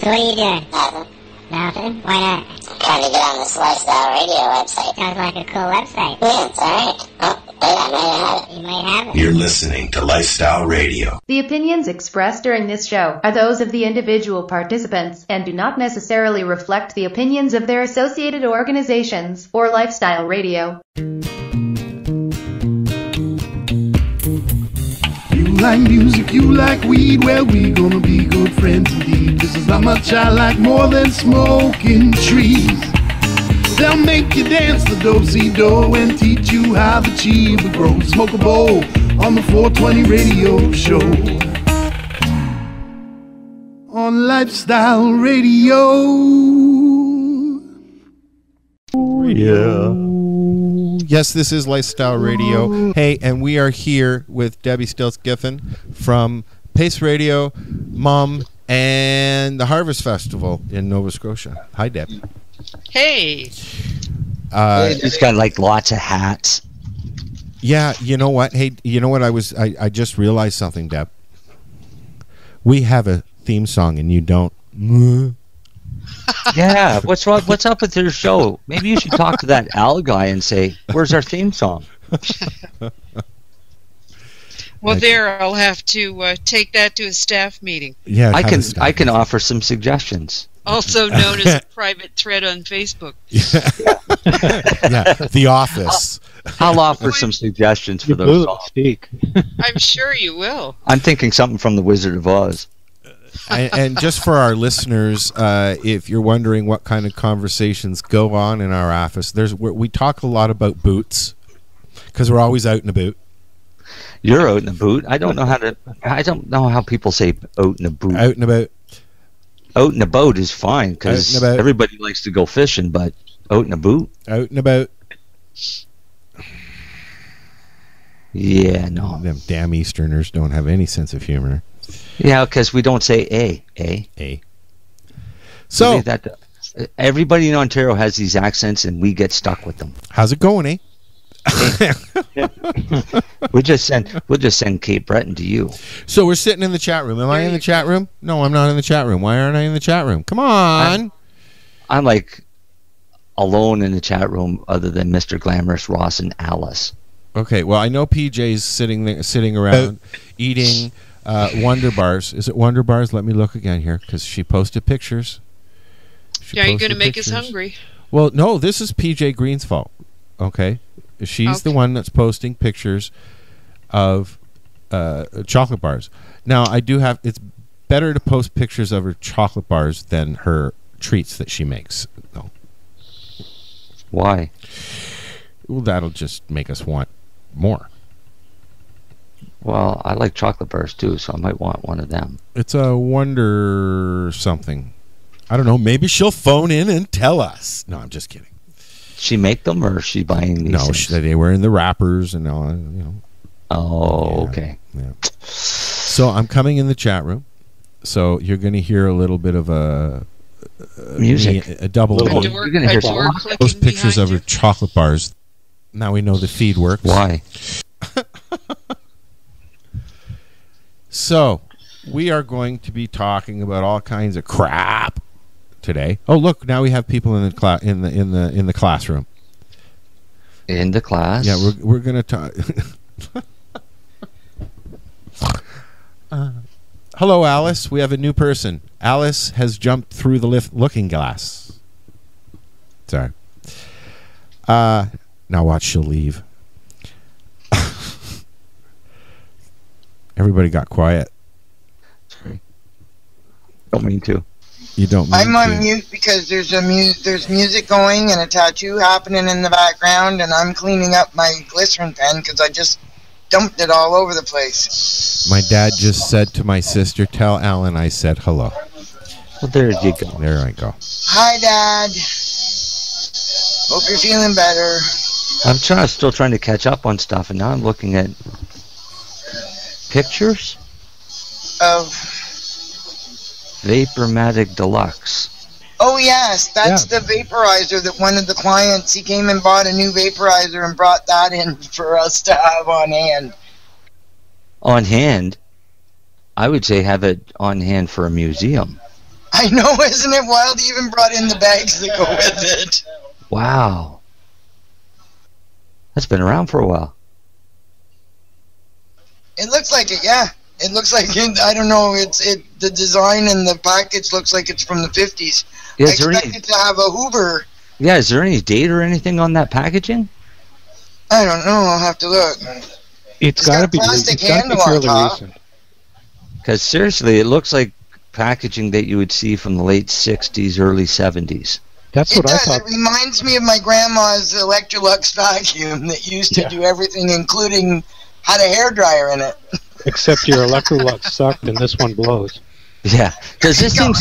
So what are you doing? Nothing. Nothing? Why not? I'm trying to get on this Lifestyle Radio website. Sounds like a cool website. Yeah, it's alright. Oh, wait, I might have it. You might have it. You're listening to Lifestyle Radio. The opinions expressed during this show are those of the individual participants and do not necessarily reflect the opinions of their associated organizations or Lifestyle Radio. Like music, you like weed, well we gonna be good friends indeed. This is how much I like more than smoking trees. They'll make you dance the do-si-do and teach you how the chiba grows. Smoke a bowl on the 420 radio show. On Lifestyle Radio. Yeah. Yes, this is Lifestyle Radio. Hey, and we are here with Debbie Stultz-Giffin from Pace Radio, Mom, and the Harvest Festival in Nova Scotia. Hi, Debbie. Hey. She's got like lots of hats. Yeah, you know what? Hey, you know what? I just realized something, Deb. We have a theme song, and you don't. Yeah, what's wrong? What's up with your show? Maybe you should talk to that Al guy and say, "Where's our theme song?" Well, there, I'll have to take that to a staff meeting. Yeah, I can offer some suggestions. Also known as a private thread on Facebook. Yeah, The Office. I'll offer some suggestions for those. I'm sure you will. I'm thinking something from The Wizard of Oz. And just for our listeners, if you're wondering what kind of conversations go on in our office, we talk a lot about boots because we're always out in a boot. You're out in a boot. I don't know how people say out in a boot. Out in a boat. Out in a boat is fine because everybody likes to go fishing, but out in a boot. Out in a boat. Yeah, no. Them damn Easterners don't have any sense of humor. Yeah, because we don't say A. So that, everybody in Ontario has these accents, and we get stuck with them. How's it going, eh? We'll just send Cape Breton to you. So we're sitting in the chat room. Am I in the chat room? No, I'm not in the chat room. Why aren't I in the chat room? Come on. I'm like alone in the chat room, other than Mr. Glamorous, Ross, and Alice. Okay. Well, I know PJ's sitting around eating. Wonder Bars. Is it Wonder Bars? Let me look again here because she posted pictures. You're going to make us hungry. Well, no, this is PJ Green's fault. Okay? She's the one that's posting pictures of chocolate bars. Now, it's better to post pictures of her chocolate bars than her treats that she makes. No. Why? Well, that'll just make us want more. Well, I like chocolate bars too, so I might want one of them. It's a wonder something. I don't know. Maybe she'll phone in and tell us. No, I'm just kidding. She make them, or is she buying these? No, they were in the wrappers and all. You know. Oh, yeah, okay. Yeah. So I'm coming in the chat room. So you're going to hear a little bit of a music, a double. You're going to hear those pictures of her chocolate bars. Now we know the feed works. Why? So, we are going to be talking about all kinds of crap today. Oh, look! Now we have people in the classroom. In the class? Yeah, we're gonna talk. Hello, Alice. We have a new person. Alice has jumped through the looking glass. Sorry. Now watch, she'll leave. Everybody got quiet. Sorry. Don't mean to. You don't mean to. I'm on mute because there's music going and a tattoo happening in the background, and I'm cleaning up my glycerin pen because I just dumped it all over the place. My dad just said to my sister, "Tell Alan I said hello." Well, there you go. There I go. Hi, Dad. Hope you're feeling better. I'm still trying to catch up on stuff, and now I'm looking at pictures of Vapormatic Deluxe. Oh yes, that's the vaporizer that one of the clients, he came and bought a new vaporizer and brought that in for us to have on hand. On hand? I would say have it on hand for a museum. I know, isn't it wild? He even brought in the bags that go with it. Wow. That's been around for a while. It looks like it, yeah. It looks like it. I don't know. It's the design and the package looks like it's from the 50s. Yeah, I expect it to have a Hoover. Yeah, is there any date or anything on that packaging? I don't know. I'll have to look. It's got to be fairly recent. Because seriously, it looks like packaging that you would see from the late 60s, early 70s. That's what I thought. It reminds me of my grandma's Electrolux vacuum that used to do everything, including had a hairdryer in it. Except your Electrolux sucked and this one blows. Yeah. Does this thing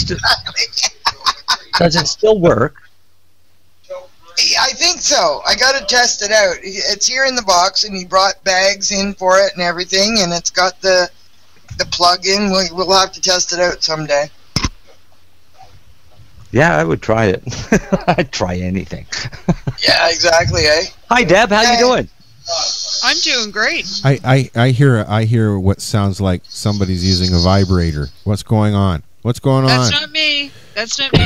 does it still work? I think so. I got to test it out. It's here in the box, and he brought bags in for it and everything, and it's got the plug-in. We'll have to test it out someday. Yeah, I would try it. I'd try anything. Yeah, exactly, eh? Hi, Deb. How you doing? I'm doing great. I hear what sounds like somebody's using a vibrator. What's going on? What's going on? That's not me. That's not me.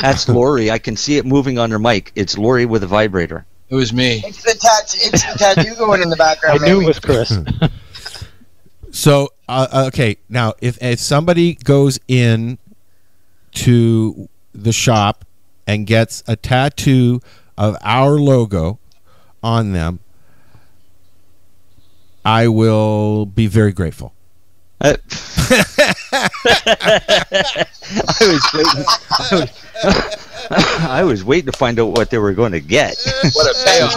That's Lori. I can see it moving on her mic. It's Lori with a vibrator. It was me. It's the tattoo going in the background. I knew it was Chris. So, okay, now if somebody goes in to the shop and gets a tattoo of our logo on them, I will be very grateful. I was waiting to find out what they were going to get. What a payoff!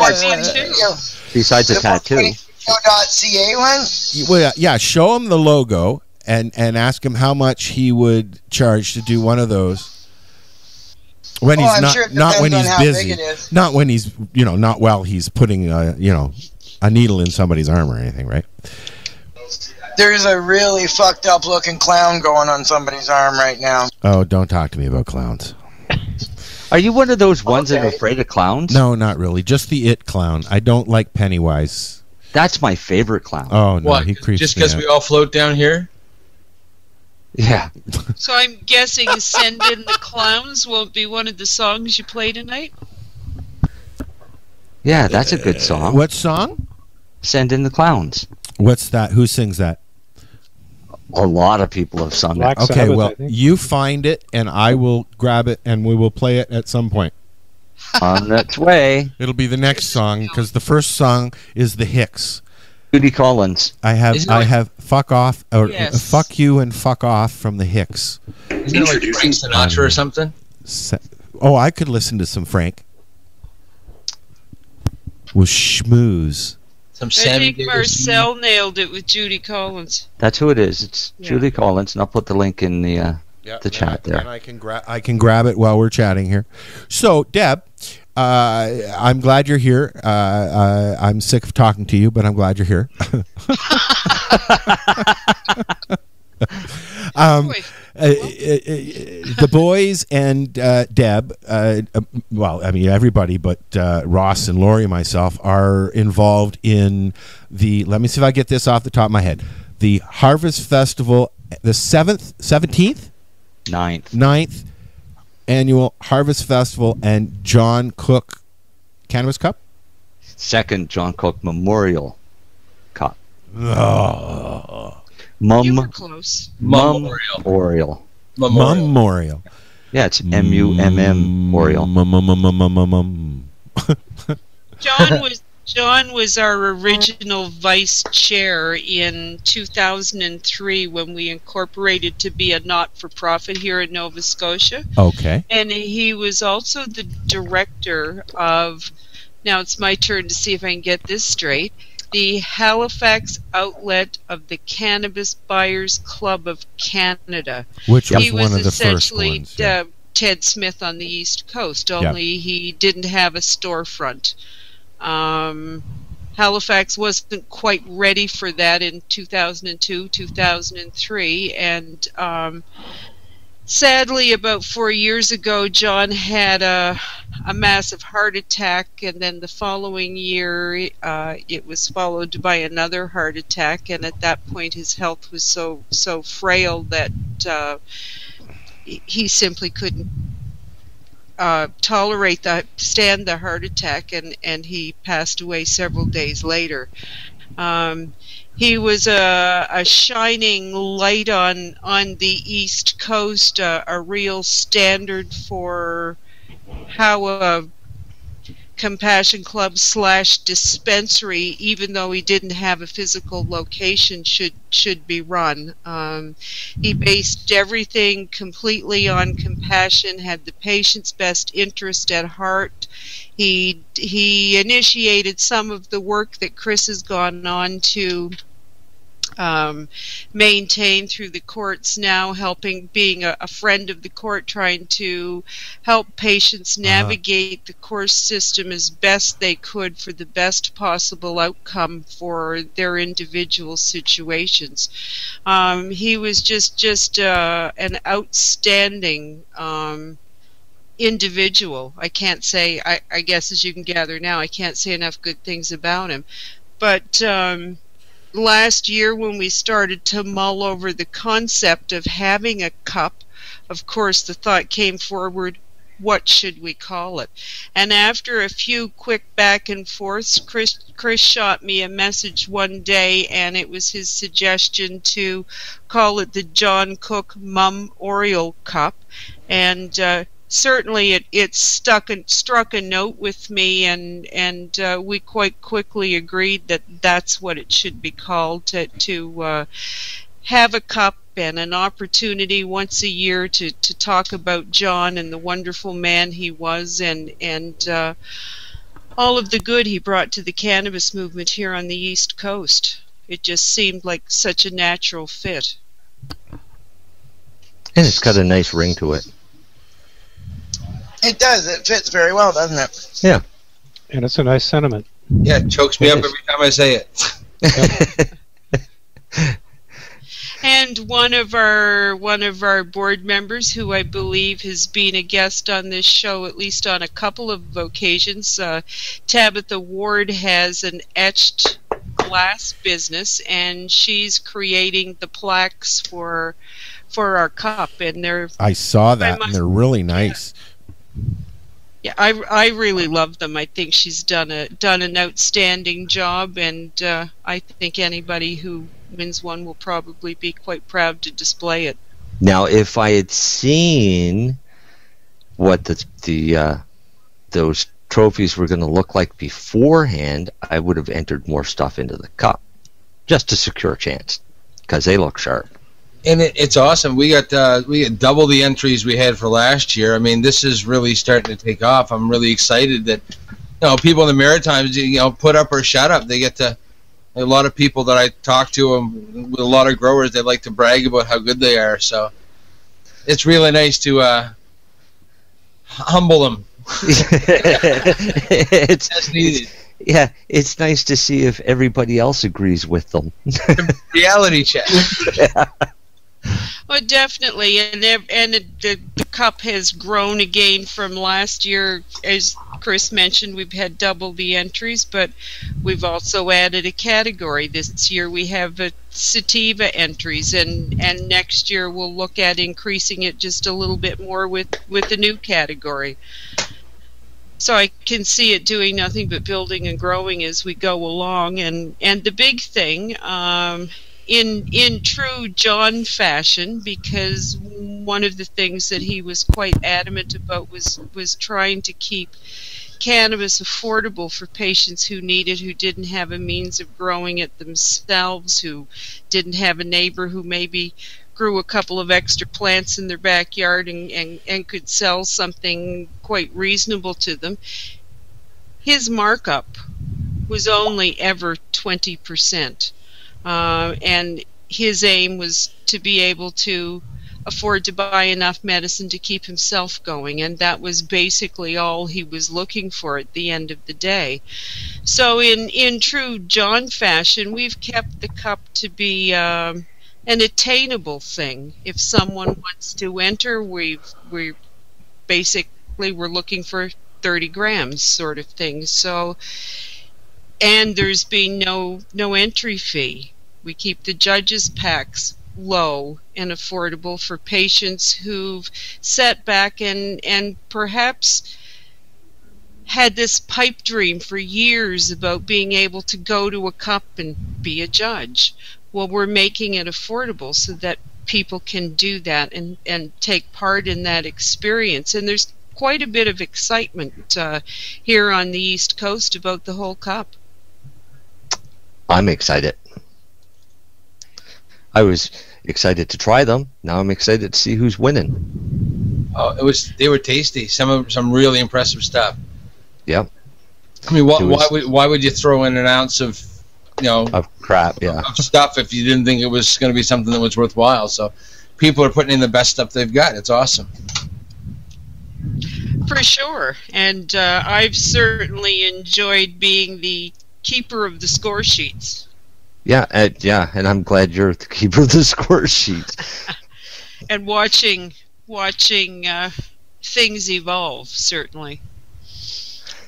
Besides a tattoo. .ca one. Well, yeah. Show him the logo and ask him how much he would charge to do one of those. When he's not when he's busy, not when he's not while he's putting a needle in somebody's arm or anything, right? There's a really fucked up looking clown going on somebody's arm right now. Oh, don't talk to me about clowns. Are you one of those ones that are afraid of clowns? No, not really. Just the It clown. I don't like Pennywise. That's my favorite clown. Oh, no. What, he creeps just because we all float down here? Yeah. So I'm guessing Send in the Clowns won't be one of the songs you play tonight? Yeah, that's a good song. What song? Send in the Clowns. What's that? Who sings that? A lot of people have sung it. Okay, well, you find it, and I will grab it, and we will play it at some point. On its way. It'll be the next song, because the first song is The Hicks. Judy Collins. I have Fuck Off, or Fuck You and Fuck Off from The Hicks. Isn't it like Frank Sinatra or something? Oh, I could listen to some Frank. We'll schmooze. I think Marcel nailed it with Judy Collins. That's who it is. It's Judy Collins, and I'll put the link in the chat there. And I can grab it while we're chatting here. So, Deb, I'm glad you're here. I'm sick of talking to you, but I'm glad you're here. The boys and Deb, well, I mean everybody, but Ross and Lori and myself are involved in the. Let me see if I get this off the top of my head. The Harvest Festival, the 9th annual Harvest Festival and John Cook Cannabis Cup, 2nd John Cook Memorial Cup. Oh. You were close. Memorial. Yeah, it's M-U-M-M Memorial. John was our original vice chair in 2003 when we incorporated to be a not-for-profit here in Nova Scotia. Okay. And he was also the director of, now it's my turn to see if I can get this straight, the Halifax outlet of the Cannabis Buyers Club of Canada. Which was one of the first ones. He was essentially Ted Smith on the East Coast, only he didn't have a storefront. Halifax wasn't quite ready for that in 2002, 2003, and sadly, about 4 years ago, John had a massive heart attack, and then the following year, it was followed by another heart attack, and at that point, his health was so frail that he simply couldn't tolerate that, stand the heart attack, and he passed away several days later. He was a shining light on the East Coast, a real standard for how a compassion club / dispensary, even though he didn't have a physical location, should be run. He based everything completely on compassion, had the patient's best interest at heart. He initiated some of the work that Chris has gone on to maintain through the courts now, helping, being a friend of the court, trying to help patients navigate the court system as best they could for the best possible outcome for their individual situations. He was just an outstanding individual. I can't say, I guess as you can gather now, I can't say enough good things about him. But last year, when we started to mull over the concept of having a cup, of course the thought came forward, what should we call it? And after a few quick back and forths, Chris shot me a message one day, and it was his suggestion to call it the John Cook Memorial Cup. And certainly it struck a note with me, and we quite quickly agreed that that's what it should be called, to have a cup and an opportunity once a year to talk about John and the wonderful man he was, and all of the good he brought to the cannabis movement here on the East Coast. It just seemed like such a natural fit. And it's got a nice ring to it. It does. It fits very well, doesn't it? Yeah. And it's a nice sentiment. Yeah, it chokes me up every time I say it. Yep. And one of our board members, who I believe has been a guest on this show at least on a couple of occasions, Tabitha Ward, has an etched glass business, and she's creating the plaques for our cup, and they're, I saw that, and they're really nice. Yeah. Yeah, I really love them. I think she's done an outstanding job, and I think anybody who wins one will probably be quite proud to display it. Now, if I had seen what the those trophies were going to look like beforehand, I would have entered more stuff into the cup just to secure a chance, because they look sharp. And it's awesome. We got double the entries we had for last year. I mean, this is really starting to take off. I'm really excited that, you know, people in the Maritimes, you know, put up or shut up. They get to, a lot of people that I talk to, with a lot of growers, they like to brag about how good they are. So it's really nice to humble them. That's needed. Yeah, it's nice to see if everybody else agrees with them. Reality check. Yeah. Well, definitely, and the cup has grown again from last year. As Chris mentioned, we've had double the entries, but we've also added a category. This year we have sativa entries, and next year we'll look at increasing it just a little bit more with the new category. So I can see it doing nothing but building and growing as we go along. And the big thing, in true John fashion, because one of the things that he was quite adamant about was trying to keep cannabis affordable for patients who didn't have a means of growing it themselves, who didn't have a neighbor who maybe grew a couple of extra plants in their backyard and could sell something quite reasonable to them. His markup was only ever 20%. And his aim was to be able to afford to buy enough medicine to keep himself going, and that was basically all he was looking for at the end of the day. So in true John fashion, we've kept the cup to be an attainable thing. If someone wants to enter, we're looking for 30 grams sort of thing. So, and there's been no entry fee. We keep the judges' packs low and affordable for patients who've sat back and perhaps had this pipe dream for years about being able to go to a cup and be a judge. Well, we're making it affordable so that people can do that and take part in that experience. And there's quite a bit of excitement here on the East Coast about the whole cup. I'm excited. I was excited to try them. Now I'm excited to see who's winning. Oh, they were tasty. Some really impressive stuff. Yeah. I mean, why would you throw in an ounce of, you know, of crap, yeah, of stuff if you didn't think it was going to be something that was worthwhile? So, people are putting in the best stuff they've got. It's awesome. For sure, and I've certainly enjoyed being the keeper of the score sheets. Yeah, and I'm glad you're the keeper of the score sheets. And watching things evolve, certainly.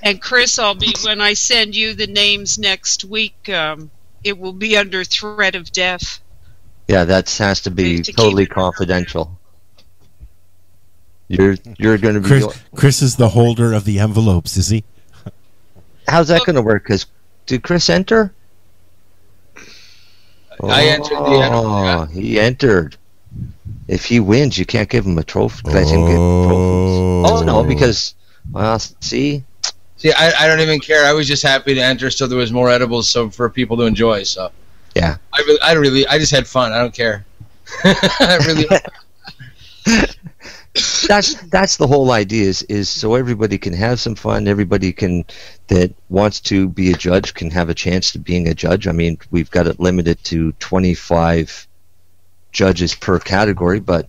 And Chris, when I send you the names next week, it will be under threat of death. Yeah, that has to be totally confidential. You're going to be Chris is the holder of the envelopes, is he? How's that going to work? Did Chris enter? I entered the envelope. He entered. If he wins, you can't give him a trophy. Let him get trophies. Oh no, because well, see. See, I don't even care. I was just happy to enter, so there was more edibles, so for people to enjoy. So, yeah, I just had fun. I don't care. I really. That's the whole idea. Is so everybody can have some fun. Everybody that wants to be a judge can have a chance to being a judge. I mean, we've got it limited to 25 judges per category, but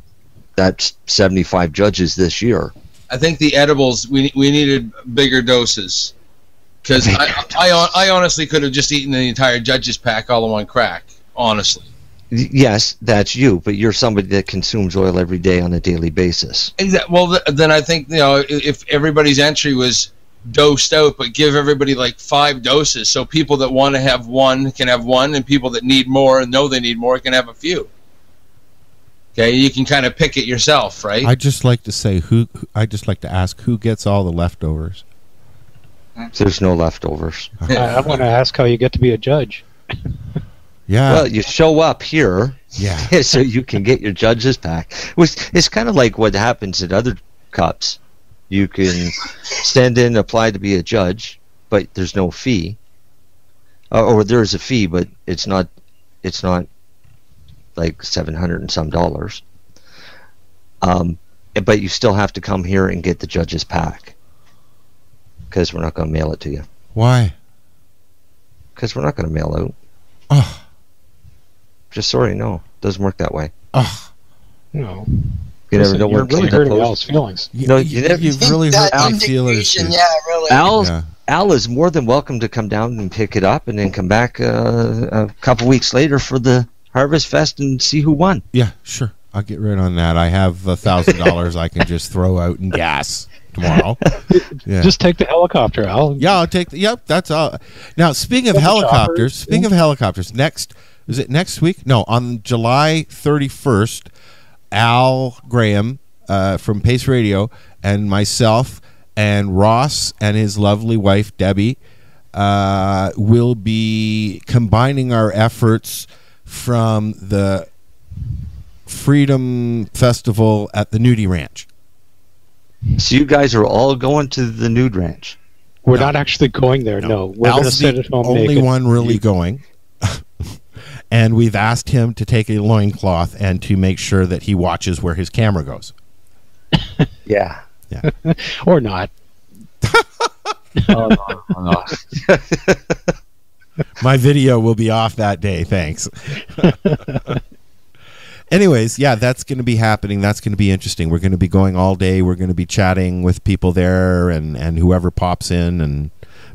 that's 75 judges this year. I think the edibles, we needed bigger doses, because I honestly could have just eaten the entire judges pack all in one crack, honestly. Yes, that's you, but you're somebody that consumes oil every day on a daily basis. Exactly. Well, then I think, you know, if everybody's entry was dosed out, but give everybody like 5 doses, so people that want to have one can have one, and people that need more and know they need more can have a few. Okay, you can kind of pick it yourself, right? I just like to say I just like to ask who gets all the leftovers. There's no leftovers. Yeah, I want to ask how you get to be a judge. Yeah. Well, you show up here, yeah, so you can get your judges pack. It's kind of like what happens at other cups. You can send in, apply to be a judge, but there's no fee, or there's a fee, but it's not like $700 and some dollars, but you still have to come here and get the judge's pack, because we're not going to mail it to you. Why? Because we're not going to mail out. Oh. Just sorry, no, doesn't work that way. Oh. No, you never know. You're really hurting Al's feelings. You know, you've really hurt my feelings. Yeah, really. Al is more than welcome to come down and pick it up, and then come back a couple weeks later for the Harvest Fest and see who won. Yeah, sure. I'll get right on that. I have $1,000 I can just throw out in gas tomorrow. Yeah. Just take the helicopter, Al. Yeah, I'll take the... Yep, that's all. Now, speaking of helicopters, next... Is it next week? No, on July 31st, Al Graham from Pace Radio and myself and Ross and his lovely wife, Debbie, will be combining our efforts from the Freedom Festival at the Nudie Ranch. So you guys are all going to the Nude Ranch? We're not actually going there, no. We're going to sit at home naked. Al's the only one really going. And we've asked him to take a loincloth and to make sure that he watches where his camera goes. Yeah. Yeah. Or not. Oh, no. My video will be off that day, thanks. Anyways, yeah, that's going to be happening. That's going to be interesting. We're going to be going all day. We're going to be chatting with people there and whoever pops in, and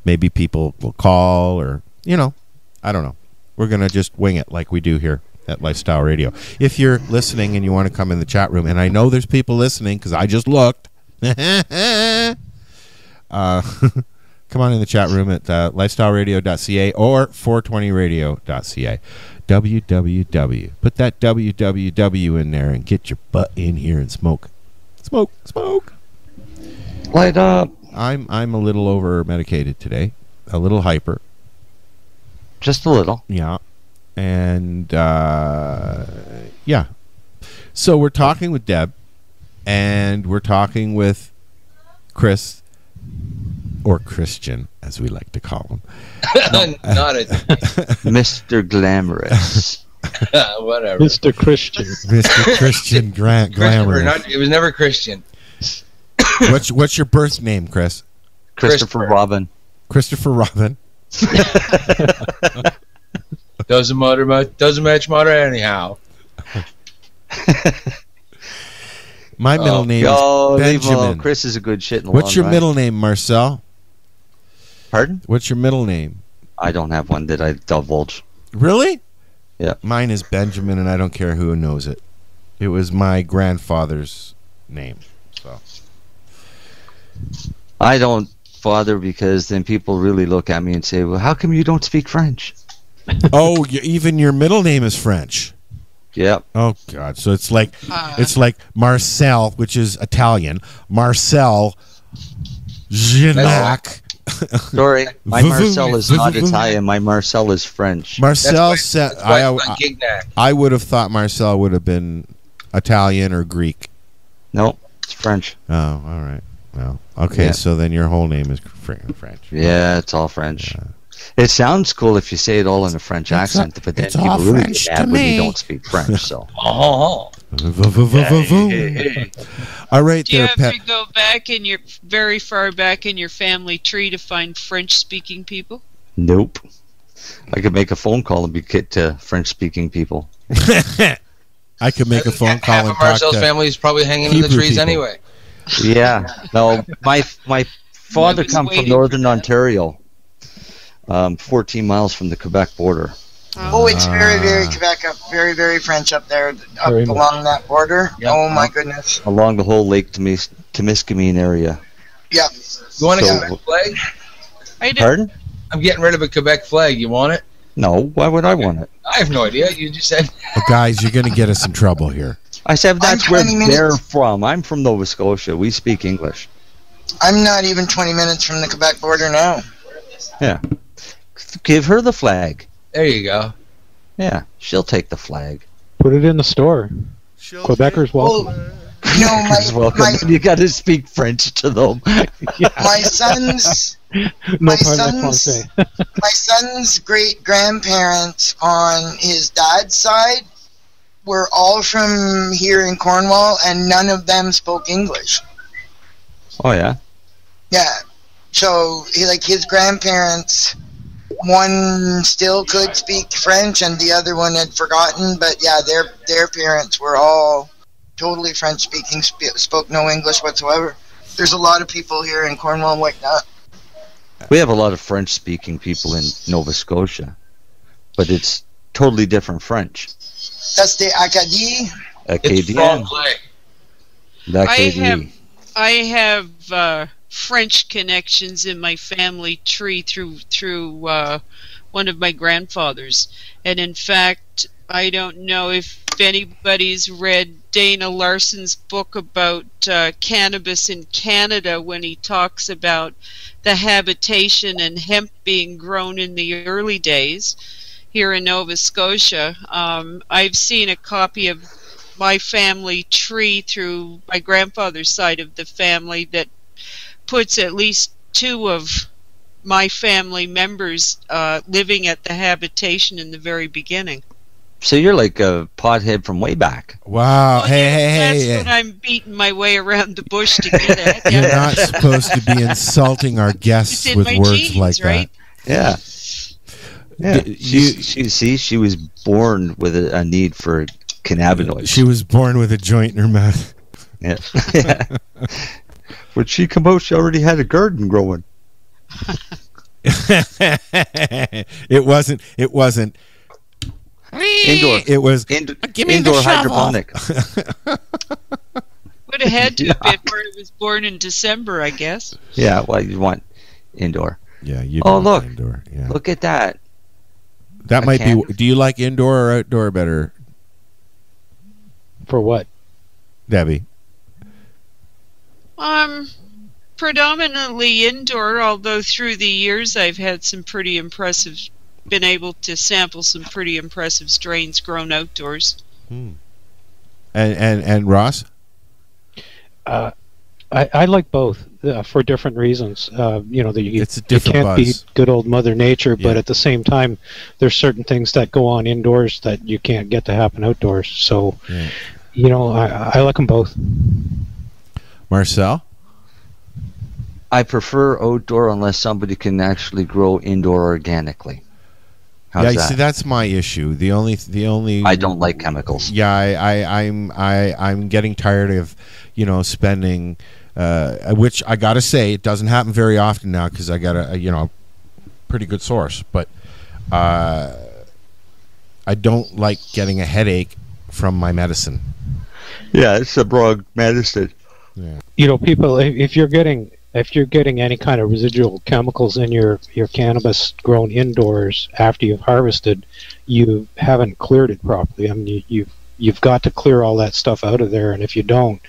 maybe people will call, or, you know, I don't know. We're going to just wing it like we do here at Lifestyle Radio. If you're listening and you want to come in the chat room, and I know there's people listening because I just looked. come on in the chat room at lifestyleradio.ca or 420radio.ca. www. Put that www in there and get your butt in here and smoke. Smoke, smoke. Light up. I'm a little over medicated today. A little hyper. Just a little. Yeah. And yeah. So we're talking with Deb and we're talking with Chris, or Christian as we like to call him. Not a Mr. Glamorous. Whatever. Mr. Christian. Mr. Christian Glamorous. It was never Christian. What's your birth name, Chris? Christopher Robin. Christopher Robin. Doesn't match mother anyhow. My middle name is Benjamin. Chris is a good shit in the long run. What's your middle name, Marcel? Pardon? What's your middle name? I don't have one that I divulge. Really? Yeah. Mine is Benjamin, and I don't care who knows it. It was my grandfather's name. So I don't father because then people really look at me and say, well, how come you don't speak French? Oh, even your middle name is French. Yep. Oh God. So it's like Marcel, which is Italian. Marcel Gignac. Sorry, my Marcel is not Italian. My Marcel is French. Marcel said, "I would have thought Marcel would have been Italian or Greek." Nope, it's French. Oh, all right. Well, okay. Yeah. So then your whole name is French. Yeah, it's all French. Yeah. It sounds cool if you say it all in a French accent, but then people really get mad when you don't speak French. So, oh, all right. Do you have to go back in your very far back in your family tree to find French-speaking people? Nope. I could make a phone call and get to French-speaking people. I could make a phone call. Half of Marcel's family is probably hanging in the trees anyway. Yeah. No, my father come from Northern Ontario. 14 miles from the Quebec border. Oh, it's very, very Quebec up, very, very French up there, up very along that border. Yep. Oh my goodness! Along the whole Lake Temiskaming area. Yeah. You want a Quebec flag? Pardon? I'm getting rid of a Quebec flag. You want it? No. Why would I want it? I have no idea. You just said. Well, guys, you're going to get us in trouble here. I said that's where they're from. I'm from Nova Scotia. We speak English. I'm not even 20 minutes from the Quebec border now. Yeah. Give her the flag. There you go. Yeah, she'll take the flag. Put it in the store. She'll Quebecers welcome. Well, no, you got to speak French to them. Yeah. My son's great grandparents on his dad's side were all from here in Cornwall, and none of them spoke English. Oh yeah. Yeah. So, like his grandparents. One still could speak French, and the other one had forgotten. But yeah, their parents were all totally French speaking, spoke no English whatsoever. There's a lot of people here in Cornwall and whatnot. We have a lot of French speaking people in Nova Scotia, but it's totally different French. That's the Acadie. Acadie. I have French connections in my family tree through one of my grandfathers, and in fact, I don't know if anybody's read Dana Larson's book about cannabis in Canada when he talks about the habitation and hemp being grown in the early days here in Nova Scotia. I've seen a copy of my family tree through my grandfather's side of the family that puts at least two of my family members living at the habitation in the very beginning. So you're like a pothead from way back. Wow. Well, hey. That's what I'm beating my way around the bush to get at. You're not supposed to be insulting our guests with words genes, like right? that. Yeah. She was born with a need for cannabinoids. She was born with a joint in her mouth. Yeah. Yeah. When she came out, she already had a garden growing. It wasn't. Indoor. It was. Indoor hydroponic. Would have had to have been where it was born in December, I guess. Yeah, well, you want indoor. Yeah. Oh, look. Indoor. Yeah. Look at that. That might be. Do you like indoor or outdoor better? For what? Debbie. Predominantly indoor, although through the years I've had some pretty impressive, been able to sample some pretty impressive strains grown outdoors. Hmm. And Ross? I like both for different reasons. You can't beat good old Mother Nature, but at the same time, there's certain things that go on indoors that you can't get to happen outdoors. So, you know, I like them both. Marcel? I prefer outdoor unless somebody can actually grow indoor organically. How's that? See, that's my issue. The only I don't like chemicals. Yeah, I'm getting tired of, you know, spending. Which I gotta say, it doesn't happen very often now because I got a pretty good source, but I don't like getting a headache from my medicine. Yeah, it's the wrong medicine. Yeah. You know, people, if you're getting any kind of residual chemicals in your cannabis grown indoors after you've harvested, you haven't cleared it properly. I mean, you've got to clear all that stuff out of there, and if you don't,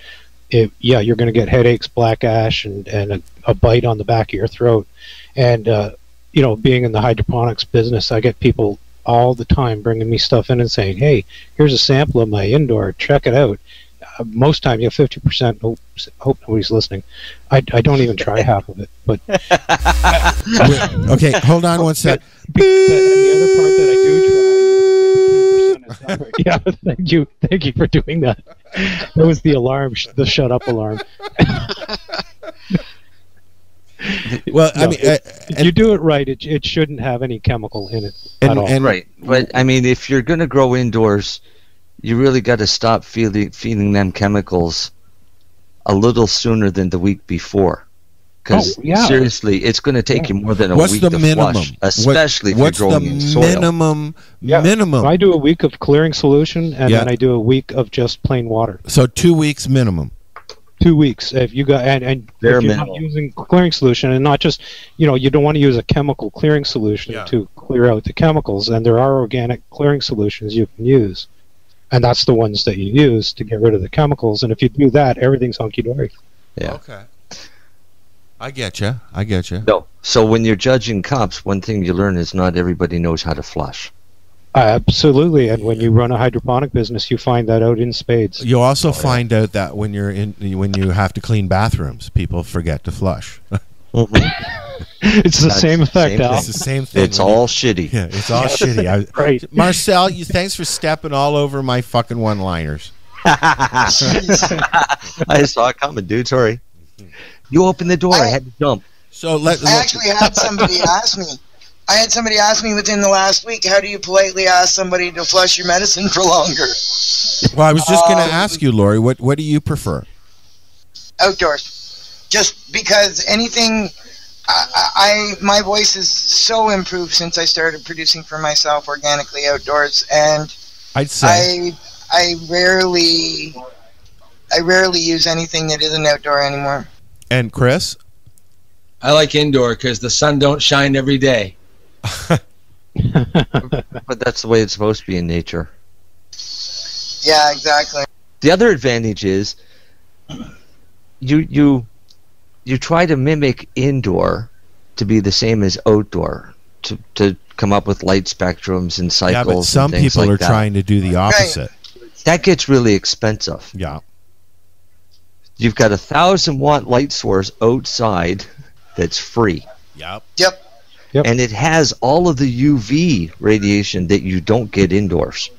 you're going to get headaches, black ash, and a bite on the back of your throat. And you know, being in the hydroponics business, I get people all the time bringing me stuff in and saying, "Hey, here's a sample of my indoor. Check it out." Most time, you have 50%. Hope nobody's listening. I don't even try half of it. But okay, hold on one sec. And the other part that I do try, 50% is not right. Yeah, thank you for doing that. That was the alarm, the shut up alarm. Well, no, I mean, if you do it right, it shouldn't have any chemical in it at all. And right, but I mean, if you're going to grow indoors, you really got to stop feeding them chemicals a little sooner than the week before, because seriously, it's going to take you more than a week to flush, especially if you're growing in soil. What's the minimum? So I do a week of clearing solution, and then I do a week of just plain water. So 2 weeks minimum. 2 weeks, if you got, and if you're not using clearing solution, and not just, you know, you don't want to use a chemical clearing solution to clear out the chemicals, and there are organic clearing solutions you can use. And that's the ones that you use to get rid of the chemicals. And if you do that, everything's hunky-dory. Yeah. Okay. I get you. No. So when you're judging cups, one thing you learn is not everybody knows how to flush. Absolutely. And when you run a hydroponic business, you find that out in spades. You also find out that when you have to clean bathrooms, people forget to flush. It's the same effect, Al. It's the same thing. It's all shitty. Yeah, it's all shitty. Right. Marcel, thanks for stepping all over my fucking one-liners. I saw it coming, dude. Sorry. You opened the door. I had to jump. So I had somebody ask me within the last week, how do you politely ask somebody to flush your medicine for longer? Well, I was just going to ask you, Lori, what do you prefer? Outdoors. Just because anything... my voice is so improved since I started producing for myself organically outdoors, and I'd say I rarely use anything that isn't outdoor anymore. And Chris, I like indoor because the sun don't shine every day. But that's the way it's supposed to be in nature. Yeah, exactly. The other advantage is you try to mimic indoor to be the same as outdoor, to come up with light spectrums and cycles. Yeah, but some people are trying to do the opposite. That gets really expensive. Yeah. You've got a 1,000-watt light source outside that's free. Yep. And it has all of the UV radiation that you don't get indoors.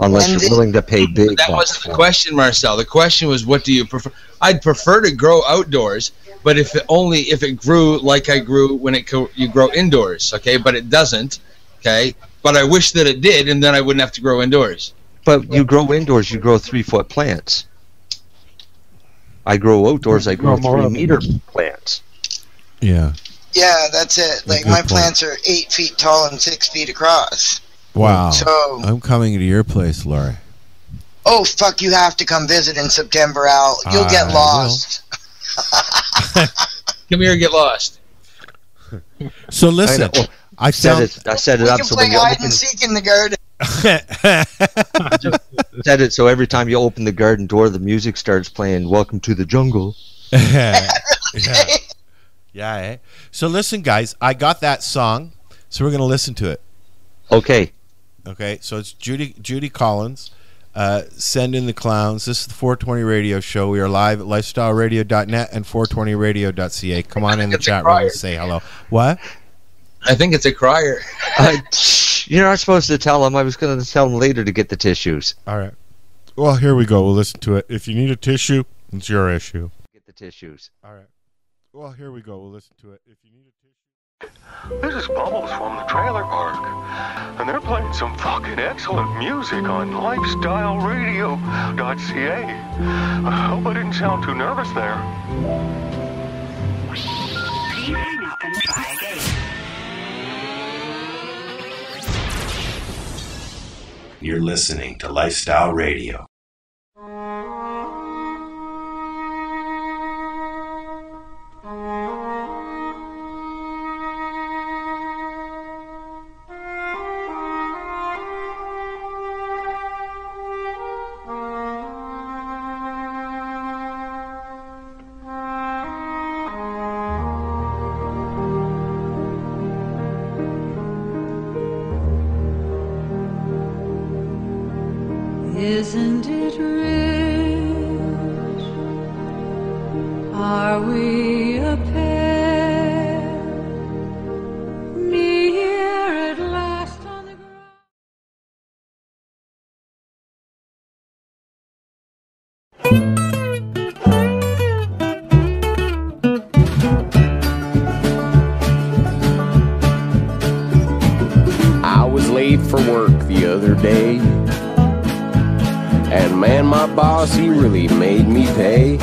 Unless you're willing to pay big. That wasn't the question, Marcel. The question was, what do you prefer? I'd prefer to grow outdoors, but if it grew like I grew when you grow indoors, okay? But it doesn't, okay? But I wish that it did, and then I wouldn't have to grow indoors. But you grow indoors, you grow 3-foot plants. I grow outdoors, I grow 3-meter plants. Yeah. Yeah, that's it. Like my plants are 8 feet tall and 6 feet across. Wow. So, I'm coming to your place, Lori. Oh, fuck, you have to come visit in September, Al. You'll get lost. Come here and get lost. So listen, I set it up so when you hide and seek in the garden. I just set it so every time you open the garden door, the music starts playing. Welcome to the jungle. Yeah. Yeah, eh? So listen, guys, I got that song, so we're gonna listen to it. Okay. Okay. So it's Judy Collins. Send in the clowns. This is the 420 Radio Show. We are live at lifestyleradio.net and 420radio.ca. Come on in the chat room and say hello. What? I think it's a crier. You're not supposed to tell them. I was going to tell them later to get the tissues. All right. Well, here we go. We'll listen to it. If you need a tissue, it's your issue. Get the tissues. All right. Well, here we go. We'll listen to it. If you need a tissue. This is Bubbles from the trailer park, and they're playing some fucking excellent music on lifestyleradio.ca. I hope I didn't sound too nervous there. You're listening to Lifestyle Radio. Isn't it rich? Are we a pair? Me here at last on the ground. I was late for work the other day. And man, my boss, he really made me pay.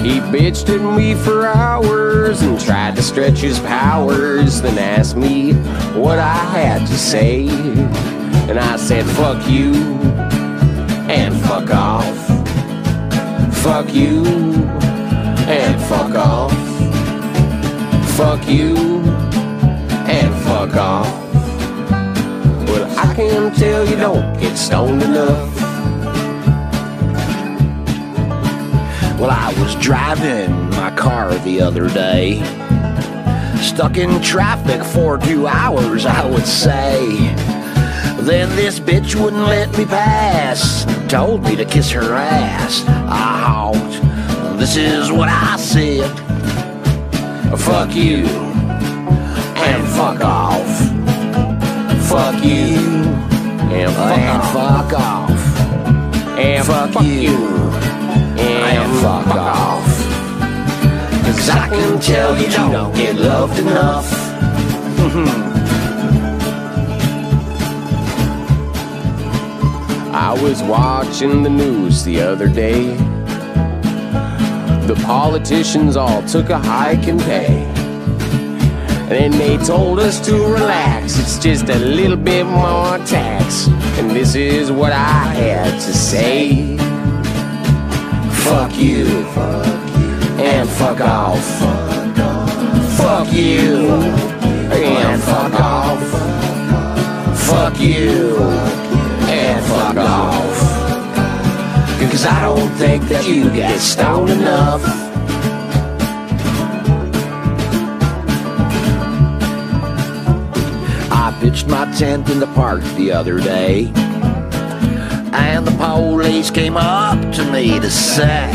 He bitched at me for hours and tried to stretch his powers, then asked me what I had to say. And I said, fuck you, and fuck off. Fuck you, and fuck off. Fuck you, and fuck off. Well, I can tell you don't get stoned enough. Well, I was driving my car the other day, stuck in traffic for 2 hours, I would say. Then this bitch wouldn't let me pass, told me to kiss her ass. I honked. This is what I said. Fuck you, and fuck off. Fuck you, and fuck off, and fuck you, and fuck off. 'Cause I can tell you don't get loved enough. I was watching the news the other day. The politicians all took a hike in pay. And they told us to relax, it's just a little bit more tax. And this is what I had to say. Fuck you, and fuck off. Fuck you, and fuck off. Fuck you, and fuck off. 'Cause I don't think that you get stoned enough. Pitched my tent in the park the other day, and the police came up to me to say,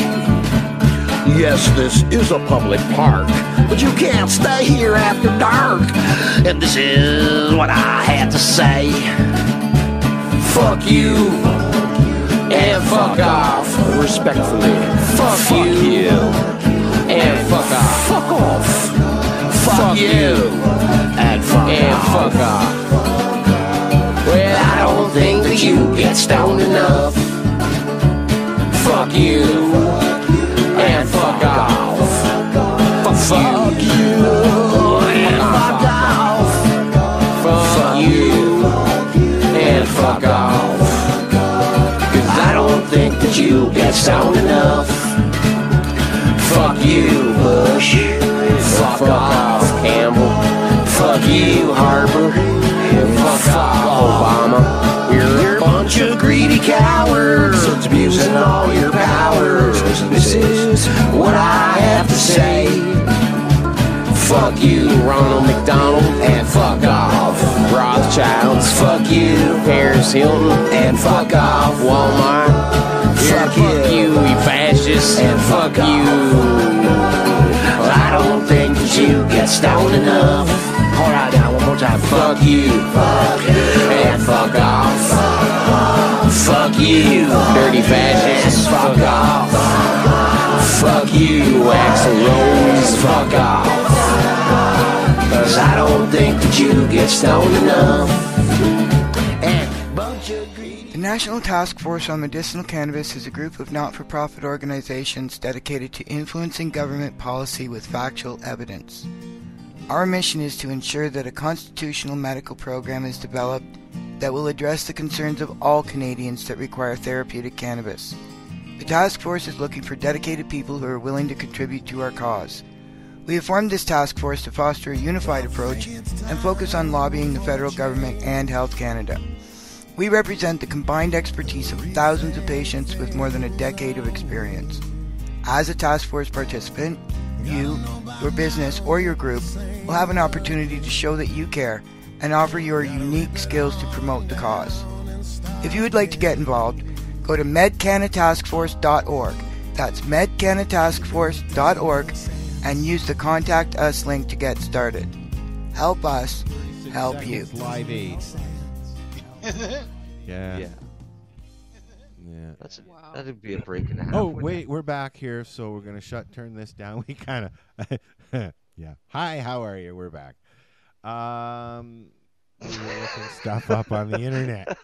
yes, this is a public park, but you can't stay here after dark. And this is what I had to say. Fuck you, and fuck off. Respectfully, fuck you, and fuck off. Fuck off. Fuck you, and fuck off. Well, I don't think that you get stoned enough. Fuck you, and fuck off. Fuck you, and fuck off. Fuck you, and fuck off. 'Cause I don't think that you get stoned enough. Fuck you, fuck off. Campbell. Fuck you, Harper. And fuck off, Obama. You're a bunch of greedy cowards, abusing all your powers. This is what I have to say. Fuck you, Ronald McDonald, and fuck off, Rothschilds. Fuck you, Paris Hilton, and fuck off, Walmart. Fuck you, you fascists, and fuck you. I don't think that you get stoned enough. Hold on down one more time. Fuck you, and fuck off. Fuck you, dirty fascists, fuck off. Fuck you, Axel Rose, fuck off. Cause I don't think that you get stoned enough. And bunch of greedy. The National Task Force on Medicinal Cannabis is a group of not-for-profit organizations dedicated to influencing government policy with factual evidence. Our mission is to ensure that a constitutional medical program is developed that will address the concerns of all Canadians that require therapeutic cannabis. The task force is looking for dedicated people who are willing to contribute to our cause. We have formed this task force to foster a unified approach and focus on lobbying the federal government and Health Canada. We represent the combined expertise of thousands of patients with more than a decade of experience. As a task force participant, you, your business, or your group will have an opportunity to show that you care and offer your unique skills to promote the cause. If you would like to get involved, go to MedCanaTaskForce.org. That's MedCanaTaskForce.org, and use the Contact Us link to get started. Help us help you. Live Aid. Yeah. Wow. That'd be a break and a half. Oh, wait, we're back here, so we're going to turn this down. We kind of, yeah. Hi, how are you? We're back. We're looking stuff up on the internet.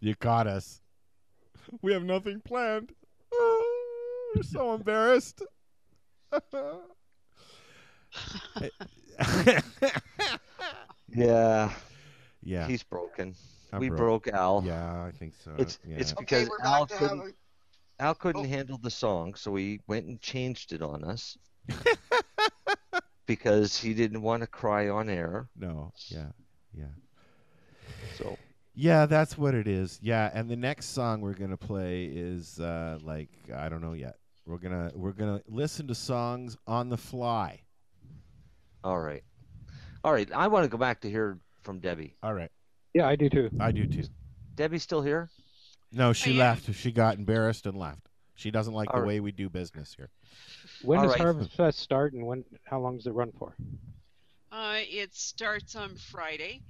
You caught us. We have nothing planned. Oh, we're so embarrassed. Yeah. He's broken. We broke Al. Yeah, I think so. It's because Al couldn't handle the song, so he went and changed it on us. Because he didn't want to cry on air. No. Yeah. So. Yeah, that's what it is. Yeah, and the next song we're gonna play is like I don't know yet. We're gonna listen to songs on the fly. All right. I want to go back to hear from Debbie. All right. Yeah, I do too. Debbie's still here? No, she left. She got embarrassed and left. She doesn't like the way we do business here. When does Harvest Fest start, and how long does it run for? It starts on Friday.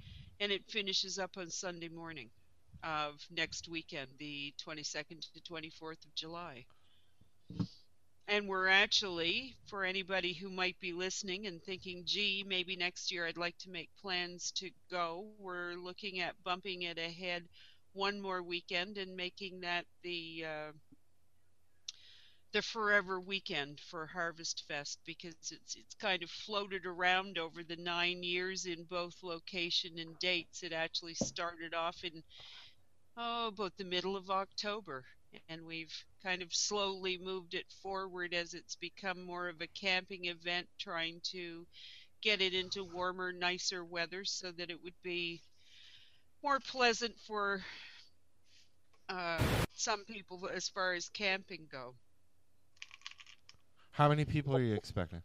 And it finishes up on Sunday morning of next weekend, the 22nd to 24th of July. And we're actually, for anybody who might be listening and thinking, gee, maybe next year I'd like to make plans to go, we're looking at bumping it ahead one more weekend and making that the forever weekend for Harvest Fest, because it's kind of floated around over the 9 years in both location and dates. It actually started off in about the middle of October, and we've kind of slowly moved it forward as it's become more of a camping event, trying to get it into warmer, nicer weather so that it would be more pleasant for some people as far as camping go. How many people are you expecting?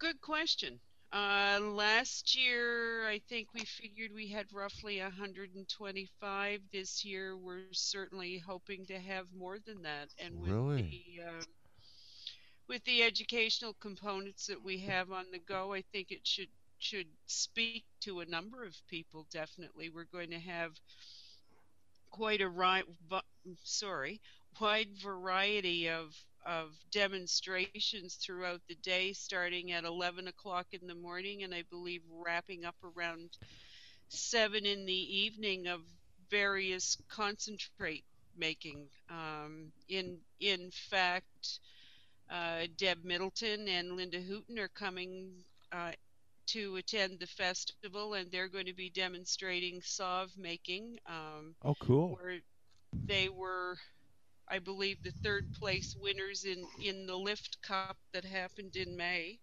Good question. Last year, I think we figured we had roughly 125. This year, we're certainly hoping to have more than that. And with the educational components that we have on the go, I think it should speak to a number of people, definitely. We're going to have quite a wide variety of demonstrations throughout the day, starting at 11 o'clock in the morning and I believe wrapping up around 7 in the evening, of various concentrate making. In fact, Deb Middleton and Linda Hooten are coming to attend the festival, and they're going to be demonstrating salve making. They were I believe, the third place winners in the Lift Cup that happened in May.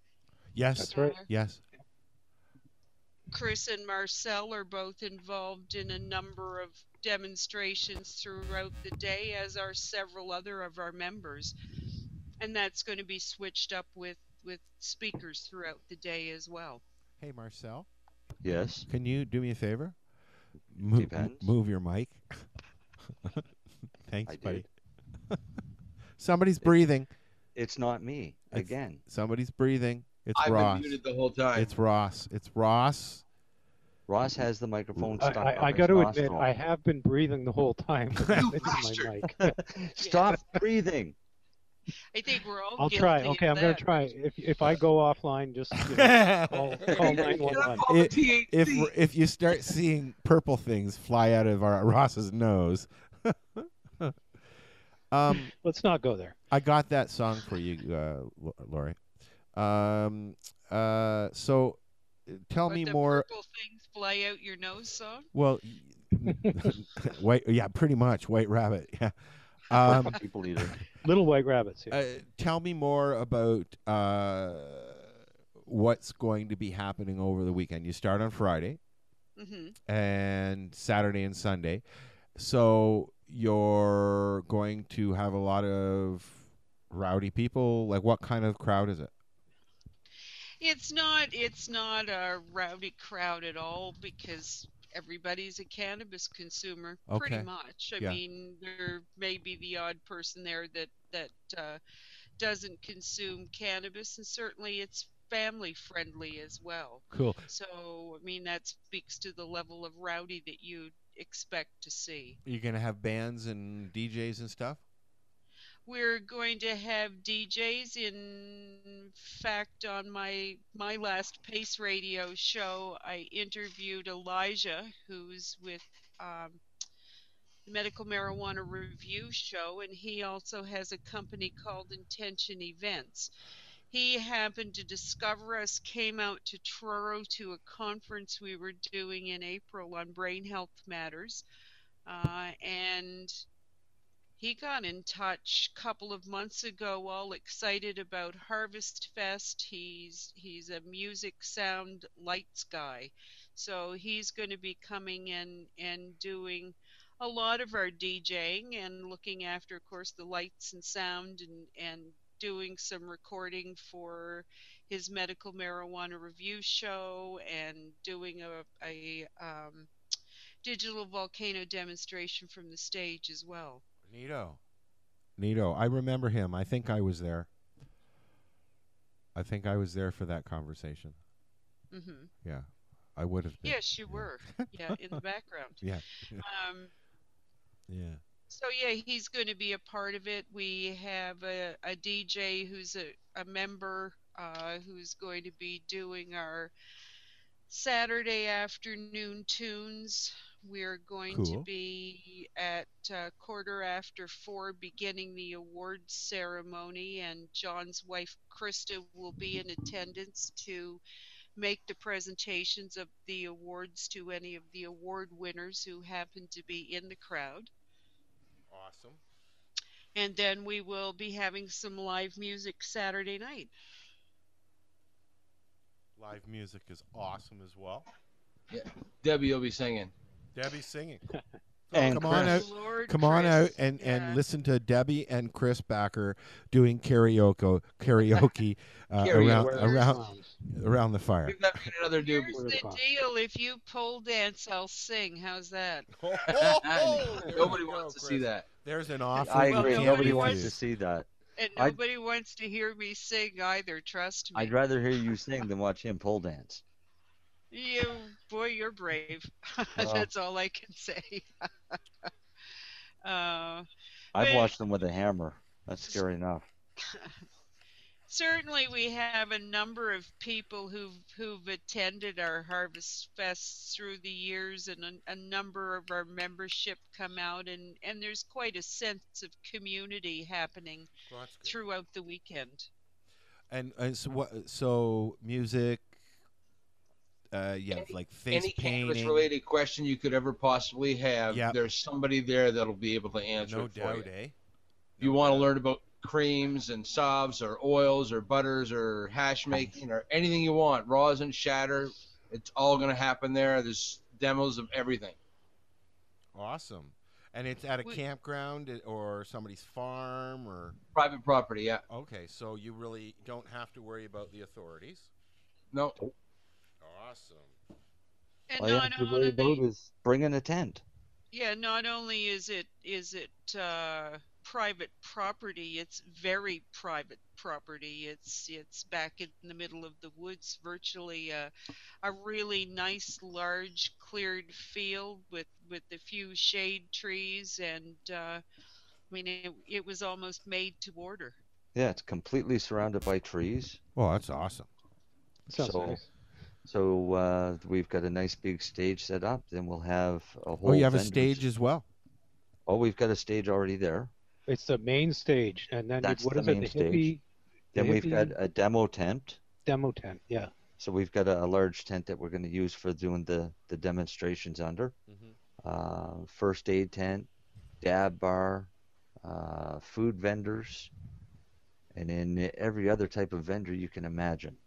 Yes, that's right. Yes. Chris and Marcel are both involved in a number of demonstrations throughout the day, as are several other of our members. And that's going to be switched up with speakers throughout the day as well. Hey, Marcel. Yes? Can you do me a favor? Move your mic. Thanks, buddy. Somebody's breathing. It's not me, again. Somebody's breathing. It's Ross. I've been muted the whole time. It's Ross. It's Ross. Ross has the microphone stuck. I got to admit, I have been breathing the whole time. Stop breathing. I think we're all. I'll try. Okay, I'm going to try. If I go offline, just call 911. If you start seeing purple things fly out of Ross's nose. Let's not go there. I got that song for you, Lori. So tell me more. Purple things fly out your nose song? Well, yeah, pretty much. White Rabbit. Yeah. People either. Little White Rabbits. Yeah. Tell me more about what's going to be happening over the weekend. You start on Friday, and Saturday and Sunday. So you're going to have a lot of rowdy people. Like, what kind of crowd is it? It's not a rowdy crowd at all, because everybody's a cannabis consumer, pretty much. I mean, there may be the odd person there that doesn't consume cannabis, and certainly it's family friendly as well. Cool. So, I mean, that speaks to the level of rowdy that you expect to see. You're going to have bands and DJs and stuff? We're going to have DJs. In fact, on my last Pace Radio show, I interviewed Elijah, who's with the Medical Marijuana Review show, and he also has a company called Intention Events. He happened to discover us, came out to Truro to a conference we were doing in April on brain health matters, and he got in touch a couple of months ago, all excited about Harvest Fest. He's a music, sound, lights guy. So he's going to be coming in and doing a lot of our DJing and looking after, of course, the lights and sound, and doing some recording for his Medical Marijuana Review show, and doing a digital volcano demonstration from the stage as well. Neato. I remember him. I think I was there. I think I was there for that conversation. Mm-hmm. Yeah, I would have been. Yes, you were. Yeah, in the background. Yeah. Yeah. So, yeah, he's going to be a part of it. We have a DJ who's a member who's going to be doing our Saturday afternoon tunes. We're going to be at 4:15, beginning the award ceremony, and John's wife, Krista, will be in attendance to make the presentations of the awards to any of the award winners who happen to be in the crowd. Awesome. And then we will be having some live music Saturday night. Live music is awesome as well. Yeah. Debbie will be singing. Debbie's singing. So and come on out and listen to Debbie and Chris Backer doing karaoke around the fire. Here's the deal: if you pole dance, I'll sing. How's that? Nobody wants to see that. There's an offer. I agree. Nobody wants to see that. And nobody wants to hear me sing either. Trust me. I'd rather hear you sing than watch him pole dance. You're brave. That's all I can say. I've watched them with a hammer. That's scary enough. Certainly, we have a number of people who've attended our Harvest Fest through the years, and a number of our membership come out, and there's quite a sense of community happening throughout the weekend. And so what? So music. Like face painting. Any cannabis-related question you could ever possibly have, there's somebody there that'll be able to answer it for you. No doubt, eh? you want to learn about creams and salves or oils or butters or hash making or anything you want, raws and shatter, it's all going to happen there. There's demos of everything. Awesome. And it's at a campground or somebody's farm or? Private property, yeah. Okay, so you really don't have to worry about the authorities? No. Awesome. And all you have to worry about is bringing a tent. Yeah, not only is it private property, it's very private property. It's back in the middle of the woods, virtually a really nice, large, cleared field with a few shade trees, and I mean, it was almost made to order. Yeah, it's completely surrounded by trees. Well, that's awesome. Sounds nice. So we've got a nice big stage set up. Then we'll have a whole. Oh, you have vendors. A stage as well. Oh, we've got a stage already there. It's the main stage, and then that's the main stage. Then we've got a demo tent. Demo tent, yeah. So we've got a large tent that we're going to use for doing the demonstrations under. Mm-hmm. First aid tent, dab bar, food vendors, and then every other type of vendor you can imagine.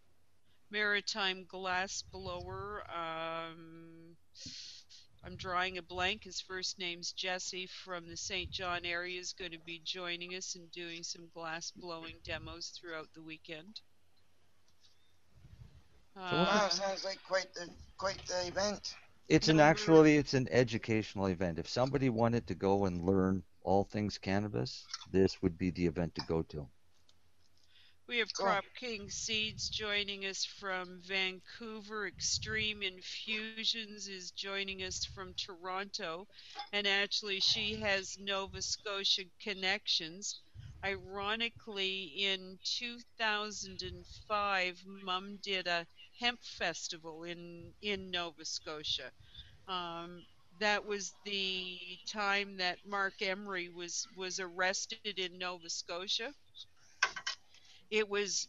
Maritime glass blower. I'm drawing a blank. His first name's Jesse from the St. John area is going to be joining us and doing some glass blowing demos throughout the weekend. Wow, sounds like quite the event. It's an educational event. If somebody wanted to go and learn all things cannabis, this would be the event to go to. We have Crop King Seeds joining us from Vancouver. Extreme Infusions is joining us from Toronto. And actually, she has Nova Scotia connections. Ironically, in 2005, Mum did a hemp festival in Nova Scotia. That was the time that Mark Emery was arrested in Nova Scotia. It was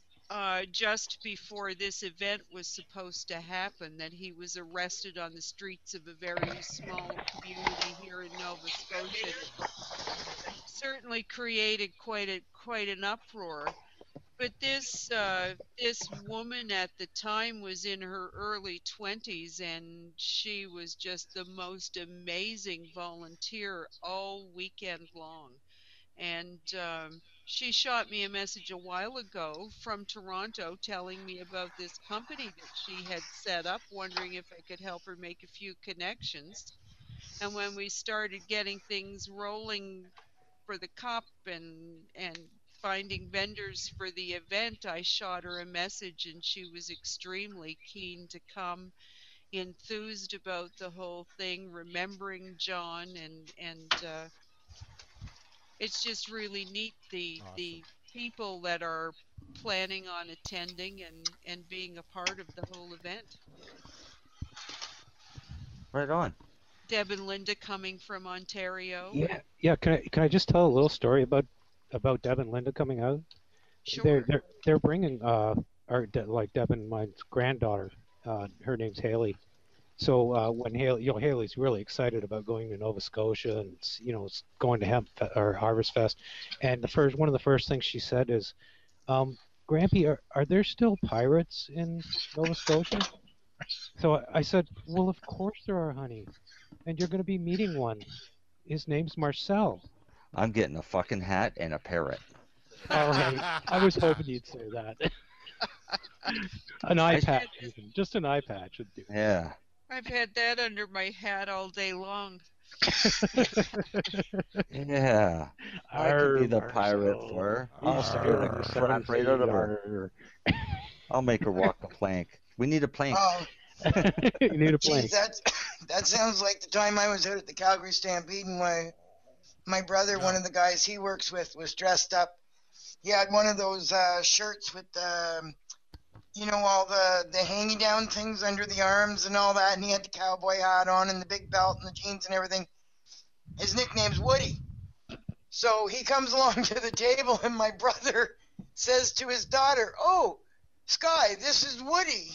just before this event was supposed to happen that he was arrested on the streets of a very small community here in Nova Scotia. Certainly created quite an uproar. But this woman at the time was in her early 20s, and she was just the most amazing volunteer all weekend long. And she shot me a message a while ago from Toronto telling me about this company that she had set up, wondering if I could help her make a few connections. And when we started getting things rolling for the COP and finding vendors for the event, I shot her a message, and she was extremely keen to come, enthused about the whole thing, remembering John, and it's just really neat, the people that are planning on attending and being a part of the whole event. Right on. Deb and Linda coming from Ontario. Yeah. Can I just tell a little story about Deb and Linda coming out? Sure. They're bringing Deb and my granddaughter. Her name's Haley. So when Haley's really excited about going to Nova Scotia and going to Hemp or Harvest Fest, and one of the first things she said is, "Grampy, are there still pirates in Nova Scotia?" So I said, "Well, of course there are, honey, and you're going to be meeting one. His name's Marcel." I'm getting a fucking hat and a parrot. All right, I was hoping you'd say that. An eye patch, just an eye patch would do. Yeah. I've had that under my hat all day long. Yeah. I could be the pirate for her. I'll scare the crap right out of her. I'll make her walk a plank. We need a plank. Oh. You need a plank. Jeez, that sounds like the time I was out at the Calgary Stampede, and my brother, one of the guys he works with, was dressed up. He had one of those shirts with all the hangy down things under the arms and all that, and he had the cowboy hat on and the big belt and the jeans and everything. His nickname's Woody. So he comes along to the table, and my brother says to his daughter, "Oh, Skye, this is Woody."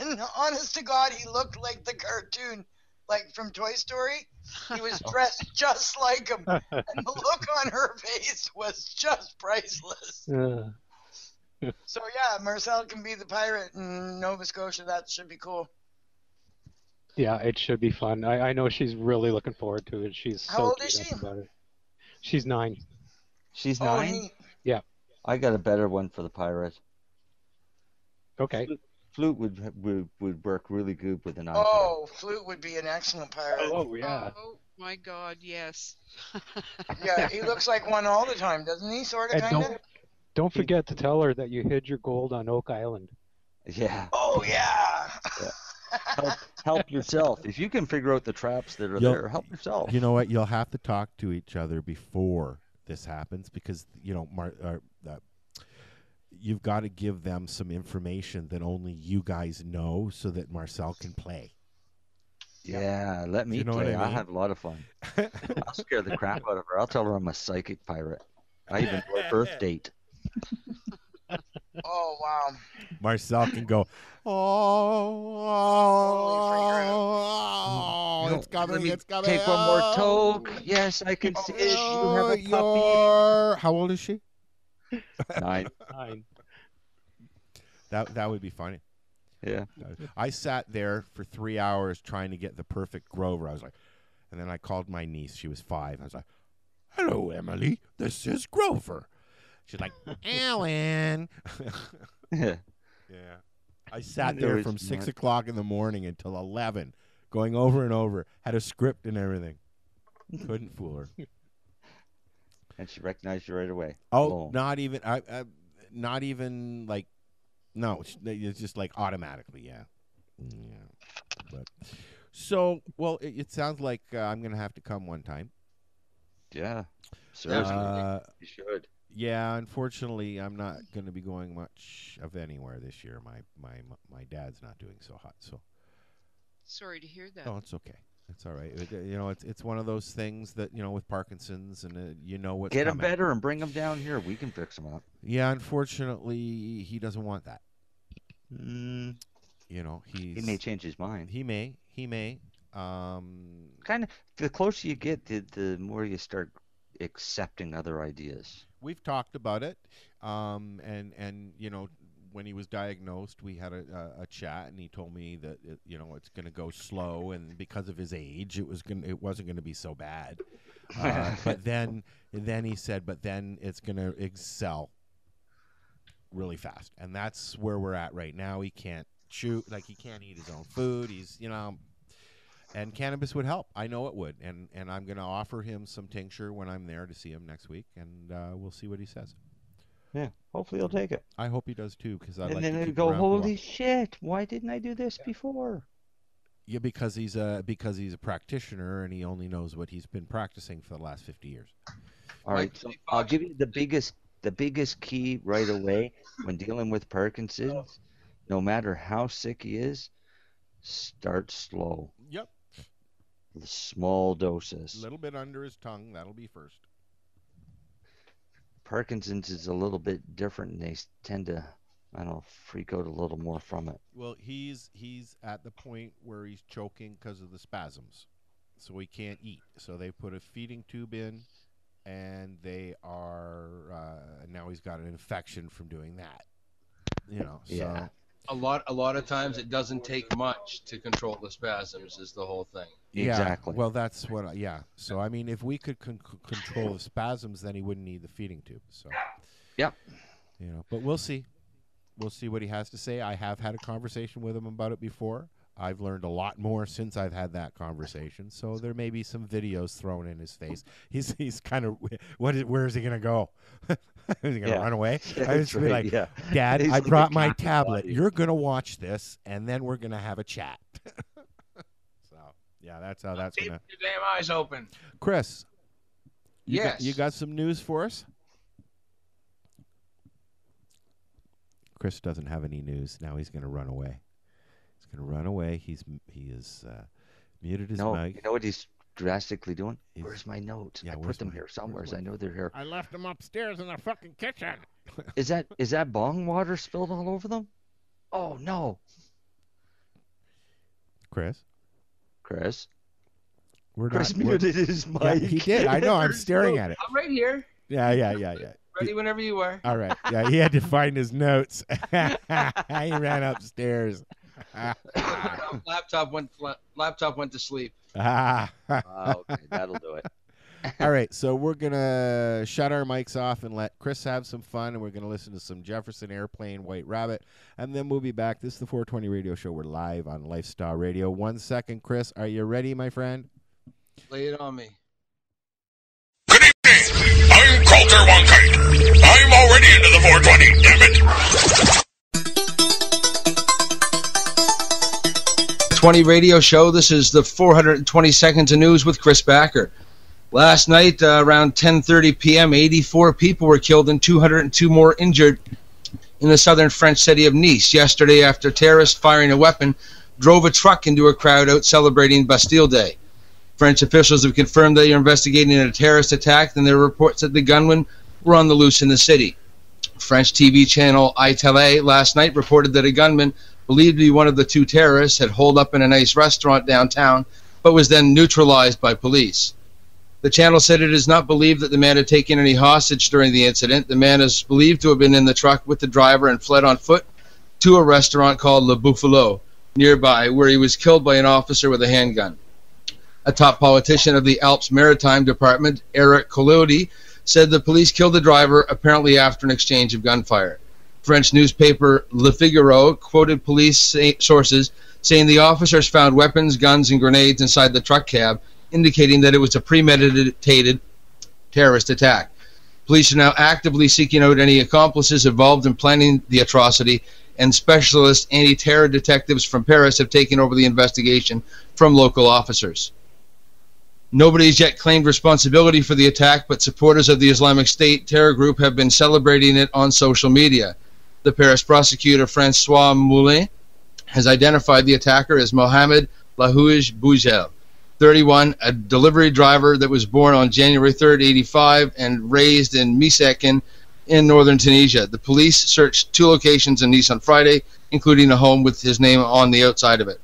And honest to God, he looked like the cartoon. like from Toy Story. He was dressed just like him. And the look on her face was just priceless. Yeah. So, yeah, Marcel can be the pirate in Nova Scotia. That should be cool. Yeah, it should be fun. I know she's really looking forward to it. She's How so old is she? About it. She's 9. She's 9? Oh, yeah. I got a better one for the pirate. Okay. Flute would work really good with an iPad. Oh, flute would be an excellent pirate. Oh, yeah. Oh, my God, yes. Yeah, he looks like one all the time, doesn't he? Sort of, kind of? Don't forget to tell her that you hid your gold on Oak Island. Yeah. Oh, yeah. Yeah. Help yourself. If you can figure out the traps that are there, help yourself. You know what? You'll have to talk to each other before this happens because, you know, you've got to give them some information that only you guys know so that Marcel can play. Yeah, let me play. I'll have a lot of fun. I'll scare the crap out of her. I'll tell her I'm a psychic pirate. I even know her birth date. Oh, wow. Marcel can go, oh, it's coming, it's coming. Take one more toke. Yes, I can see it. You have a puppy. How old is she? 9. That would be funny. Yeah. I sat there for 3 hours trying to get the perfect grower. I was like, and then I called my niece. She was 5. I was like, hello, Emily. This is Grover. She's like, Alan. Yeah. Yeah. I sat there from 6 o'clock in the morning until 11, going over and over, had a script and everything. Couldn't fool her. And she recognized you right away. Oh, not even, it's just like automatically, yeah. Yeah. But, so, well, it sounds like I'm going to have to come one time. Yeah. Seriously. You should. Yeah, unfortunately, I'm not going to be going much of anywhere this year. My dad's not doing so hot, so. Sorry to hear that. No, it's okay. It's all right. You know, it's one of those things that, you know, with Parkinson's and you know what. Get him better and bring him down here. We can fix him up. Yeah, unfortunately, he doesn't want that. You know, he may change his mind. He may. Kind of the closer you get, the more you start accepting other ideas. We've talked about it, and you know, when he was diagnosed, we had a chat, and he told me that you know, it's going to go slow, and because of his age, it wasn't going to be so bad. But then he said, but then it's going to excel really fast, and that's where we're at right now. He can't chew, like he can't eat his own food. He's, you know. And cannabis would help. I know it would. And I'm going to offer him some tincture when I'm there to see him next week, and we'll see what he says. Yeah, hopefully he'll take it. I hope he does too, because I like to keep around. And then he'll go, holy shit, why didn't I do this before? Yeah, because he's a practitioner, and he only knows what he's been practicing for the last 50 years. All right, so I'll give you the biggest key right away when dealing with Parkinson's. No matter how sick he is, start slow. Yep. Small doses. A little bit under his tongue. That'll be first. Parkinson's is a little bit different, and they tend to, I don't know, freak out a little more from it. Well, he's at the point where he's choking because of the spasms, so he can't eat. So they put a feeding tube in, and they are now he's got an infection from doing that. You know. So. Yeah. A lot of times it doesn't take much to control the spasms is the whole thing. Yeah, exactly. Well, that's what So I mean, if we could control the spasms, then he wouldn't need the feeding tube. So. Yep. You know, but we'll see. We'll see what he has to say. I have had a conversation with him about it before. I've learned a lot more since I've had that conversation. So there may be some videos thrown in his face. He's kind of where is he going to go? Is he going to run away? I just be like, Dad, I brought my tablet. You're going to watch this, and then we're going to have a chat. So yeah, that's how that's going to. Keep your damn eyes open, Chris. You got some news for us? Chris doesn't have any news now. He's going to run away. Gonna run away. He is muted his mic. You know what he's drastically doing? Where's my notes? Yeah, I put them here somewhere. I know they're here. I left them upstairs in the fucking kitchen. Is that bong water spilled all over them? Oh no. Chris. Chris muted his mic. Yeah, he did. I know. I'm staring at it. I'm right here. Yeah. Ready whenever you are. All right. Yeah, he had to find his notes. He ran upstairs. Laptop went to sleep. Okay, that'll do it. All right, so we're going to shut our mics off and let Chris have some fun, and we're going to listen to some Jefferson Airplane, White Rabbit, and then we'll be back. This is the 420 Radio Show. We're live on Lifestyle Radio. 1 second, Chris. Are you ready, my friend? Lay it on me. Good evening. I'm Coulter Wonkite. I'm already into the 420, damn it. 20 Radio Show. This is the 420 Seconds of News with Chris Backer. Last night, around 10:30 p.m., 84 people were killed and 202 more injured in the southern French city of Nice yesterday after terrorists firing a weapon drove a truck into a crowd out celebrating Bastille Day. French officials have confirmed they are investigating a terrorist attack, and there are reports that the gunmen were on the loose in the city. French TV channel iTélé last night reported that a gunman believed to be one of the two terrorists had holed up in a nice restaurant downtown, but was then neutralized by police. The channel said it is not believed that the man had taken any hostage during the incident. The man is believed to have been in the truck with the driver and fled on foot to a restaurant called Le Buffalo nearby, where he was killed by an officer with a handgun. A top politician of the Alps Maritime Department, Eric Collodi, said the police killed the driver apparently after an exchange of gunfire. French newspaper Le Figaro quoted police sources saying the officers found weapons, guns, and grenades inside the truck cab, indicating that it was a premeditated terrorist attack. Police are now actively seeking out any accomplices involved in planning the atrocity, and specialist anti-terror detectives from Paris have taken over the investigation from local officers. Nobody has yet claimed responsibility for the attack, but supporters of the Islamic State terror group have been celebrating it on social media. The Paris prosecutor, François Moulin, has identified the attacker as Mohamed Lahouj Bouzel, 31, a delivery driver that was born on January 3, 1985, and raised in Misekin in northern Tunisia. The police searched two locations in Nice on Friday, including a home with his name on the outside of it.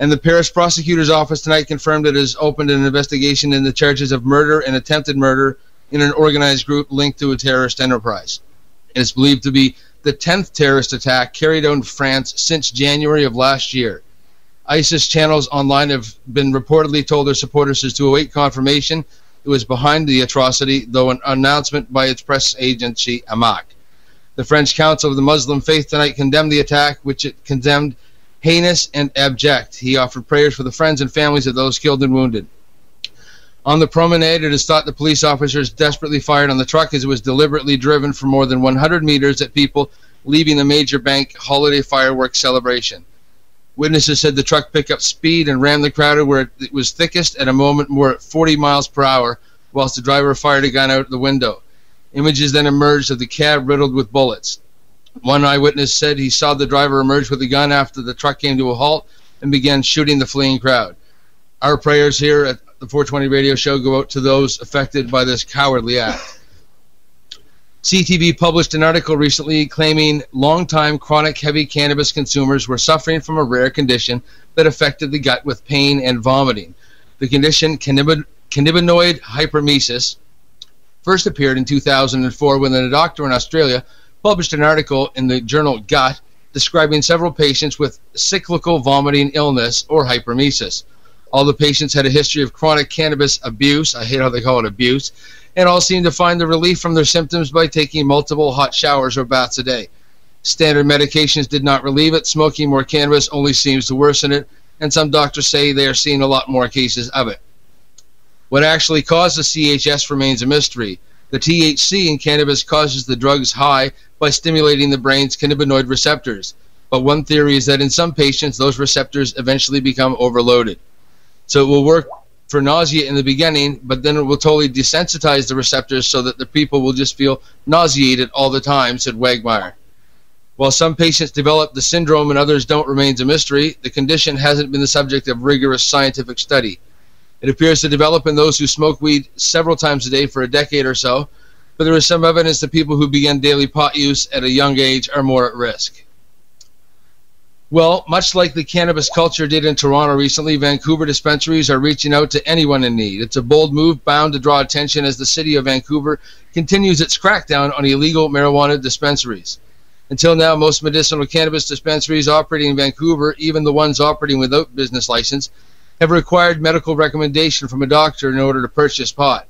And the Paris prosecutor's office tonight confirmed it has opened an investigation in the charges of murder and attempted murder in an organized group linked to a terrorist enterprise. It is believed to be the 10th terrorist attack carried out in France since January of last year. ISIS channels online have been reportedly told their supporters to await confirmation it was behind the atrocity, though an announcement by its press agency, Amaq. The French Council of the Muslim Faith tonight condemned the attack, which it condemned heinous and abject. He offered prayers for the friends and families of those killed and wounded. On the promenade, it is thought the police officers desperately fired on the truck as it was deliberately driven for more than 100 meters at people leaving the major bank holiday fireworks celebration. Witnesses said the truck picked up speed and rammed the crowd where it was thickest at a moment more at 40 miles per hour, whilst the driver fired a gun out the window. Images then emerged of the cab riddled with bullets. One eyewitness said he saw the driver emerge with a gun after the truck came to a halt and began shooting the fleeing crowd. Our prayers here at the 420 Radio Show go out to those affected by this cowardly act. CTV published an article recently claiming long-time chronic heavy cannabis consumers were suffering from a rare condition that affected the gut with pain and vomiting. The condition, cannabinoid hyperemesis, first appeared in 2004 when a doctor in Australia published an article in the journal Gut describing several patients with cyclical vomiting illness or hyperemesis. All the patients had a history of chronic cannabis abuse, I hate how they call it abuse, and all seemed to find the relief from their symptoms by taking multiple hot showers or baths a day. Standard medications did not relieve it, smoking more cannabis only seems to worsen it, and some doctors say they are seeing a lot more cases of it. What actually causes CHS remains a mystery. The THC in cannabis causes the drug's high by stimulating the brain's cannabinoid receptors, but one theory is that in some patients those receptors eventually become overloaded. So it will work for nausea in the beginning, but then it will totally desensitize the receptors so that the people will just feel nauseated all the time, said Wegmeier. While some patients develop the syndrome and others don't remains a mystery, the condition hasn't been the subject of rigorous scientific study. It appears to develop in those who smoke weed several times a day for a decade or so, but there is some evidence that people who begin daily pot use at a young age are more at risk. Well, much like the cannabis culture did in Toronto recently, Vancouver dispensaries are reaching out to anyone in need. It's a bold move bound to draw attention as the city of Vancouver continues its crackdown on illegal marijuana dispensaries. Until now, most medicinal cannabis dispensaries operating in Vancouver, even the ones operating without business license, have required medical recommendation from a doctor in order to purchase pot.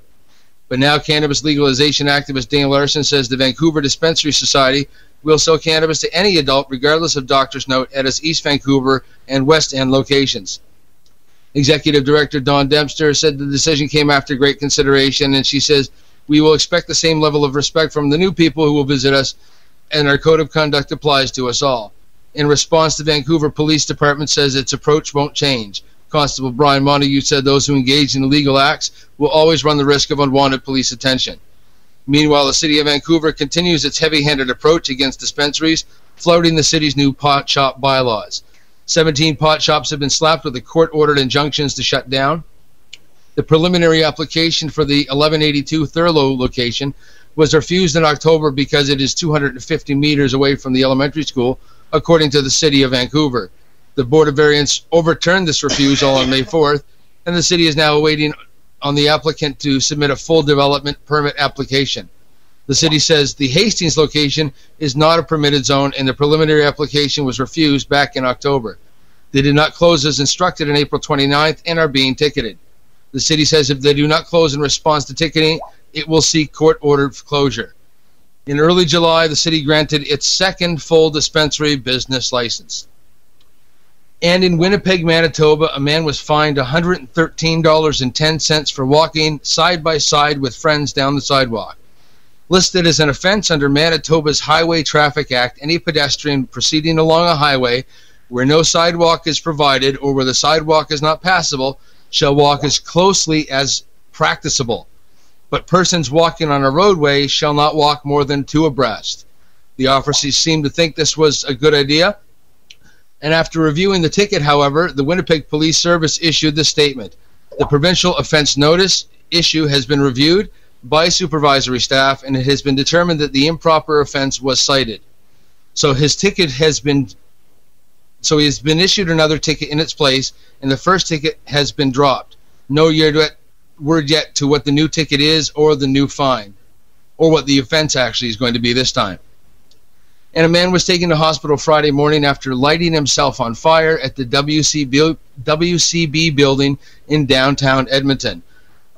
But now cannabis legalization activist Dane Larson says the Vancouver Dispensary Society will sell cannabis to any adult, regardless of doctor's note, at its East Vancouver and West End locations. Executive Director Dawn Dempster said the decision came after great consideration, and she says, "We will expect the same level of respect from the new people who will visit us, and our code of conduct applies to us all." In response, the Vancouver Police Department says its approach won't change. Constable Brian Montague said those who engage in illegal acts will always run the risk of unwanted police attention. Meanwhile, the city of Vancouver continues its heavy-handed approach against dispensaries, flouting the city's new pot shop bylaws. 17 pot shops have been slapped with the court-ordered injunctions to shut down. The preliminary application for the 1182 Thurlow location was refused in October because it is 250 meters away from the elementary school, according to the city of Vancouver. The Board of Variance overturned this refusal on May 4th, and the city is now awaiting on the applicant to submit a full development permit application. The city says the Hastings location is not a permitted zone, and the preliminary application was refused back in October. They did not close as instructed on April 29th and are being ticketed. The city says if they do not close in response to ticketing, it will seek court-ordered closure. In early July, the city granted its second full dispensary business license. And in Winnipeg, Manitoba, a man was fined $113.10 for walking side by side with friends down the sidewalk. Listed as an offense under Manitoba's Highway Traffic Act, any pedestrian proceeding along a highway where no sidewalk is provided or where the sidewalk is not passable shall walk as closely as practicable, but persons walking on a roadway shall not walk more than two abreast. The officers seemed to think this was a good idea, and after reviewing the ticket, however, the Winnipeg Police Service issued the statement. The provincial offense notice issue has been reviewed by supervisory staff, and it has been determined that the improper offense was cited. So his ticket has been, so he has been issued another ticket in its place, and the first ticket has been dropped. No word yet to what the new ticket is or the new fine, or what the offense actually is going to be this time. And a man was taken to hospital Friday morning after lighting himself on fire at the WCB building in downtown Edmonton.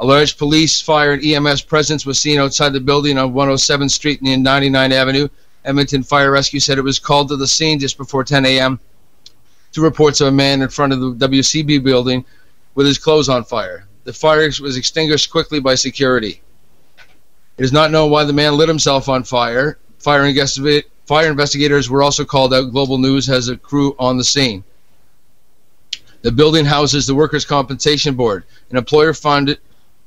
A large police, fire, and EMS presence was seen outside the building on 107th Street and 99th Avenue. Edmonton Fire Rescue said it was called to the scene just before 10 a.m. to reports of a man in front of the WCB building with his clothes on fire. The fire was extinguished quickly by security. It is not known why the man lit himself on fire. Fire investigators were also called out. Global News has a crew on the scene. The building houses the Workers' Compensation Board, an employer-funded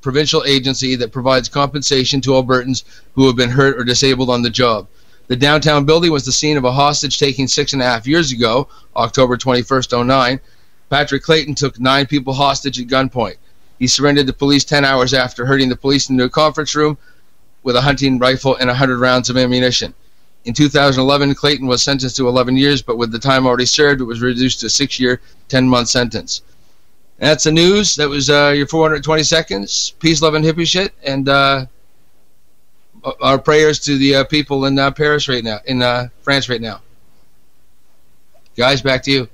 provincial agency that provides compensation to Albertans who have been hurt or disabled on the job. The downtown building was the scene of a hostage taking 6.5 years ago, October 21st, 2009. Patrick Clayton took 9 people hostage at gunpoint. He surrendered to police 10 hours after hurting the police in a conference room with a hunting rifle and 100 rounds of ammunition. In 2011, Clayton was sentenced to 11 years, but with the time already served, it was reduced to a 6-year, 10-month sentence. That's the news. That was your 420 seconds. Peace, love, and hippie shit. And our prayers to the people in Paris right now, in France right now. Guys, back to you.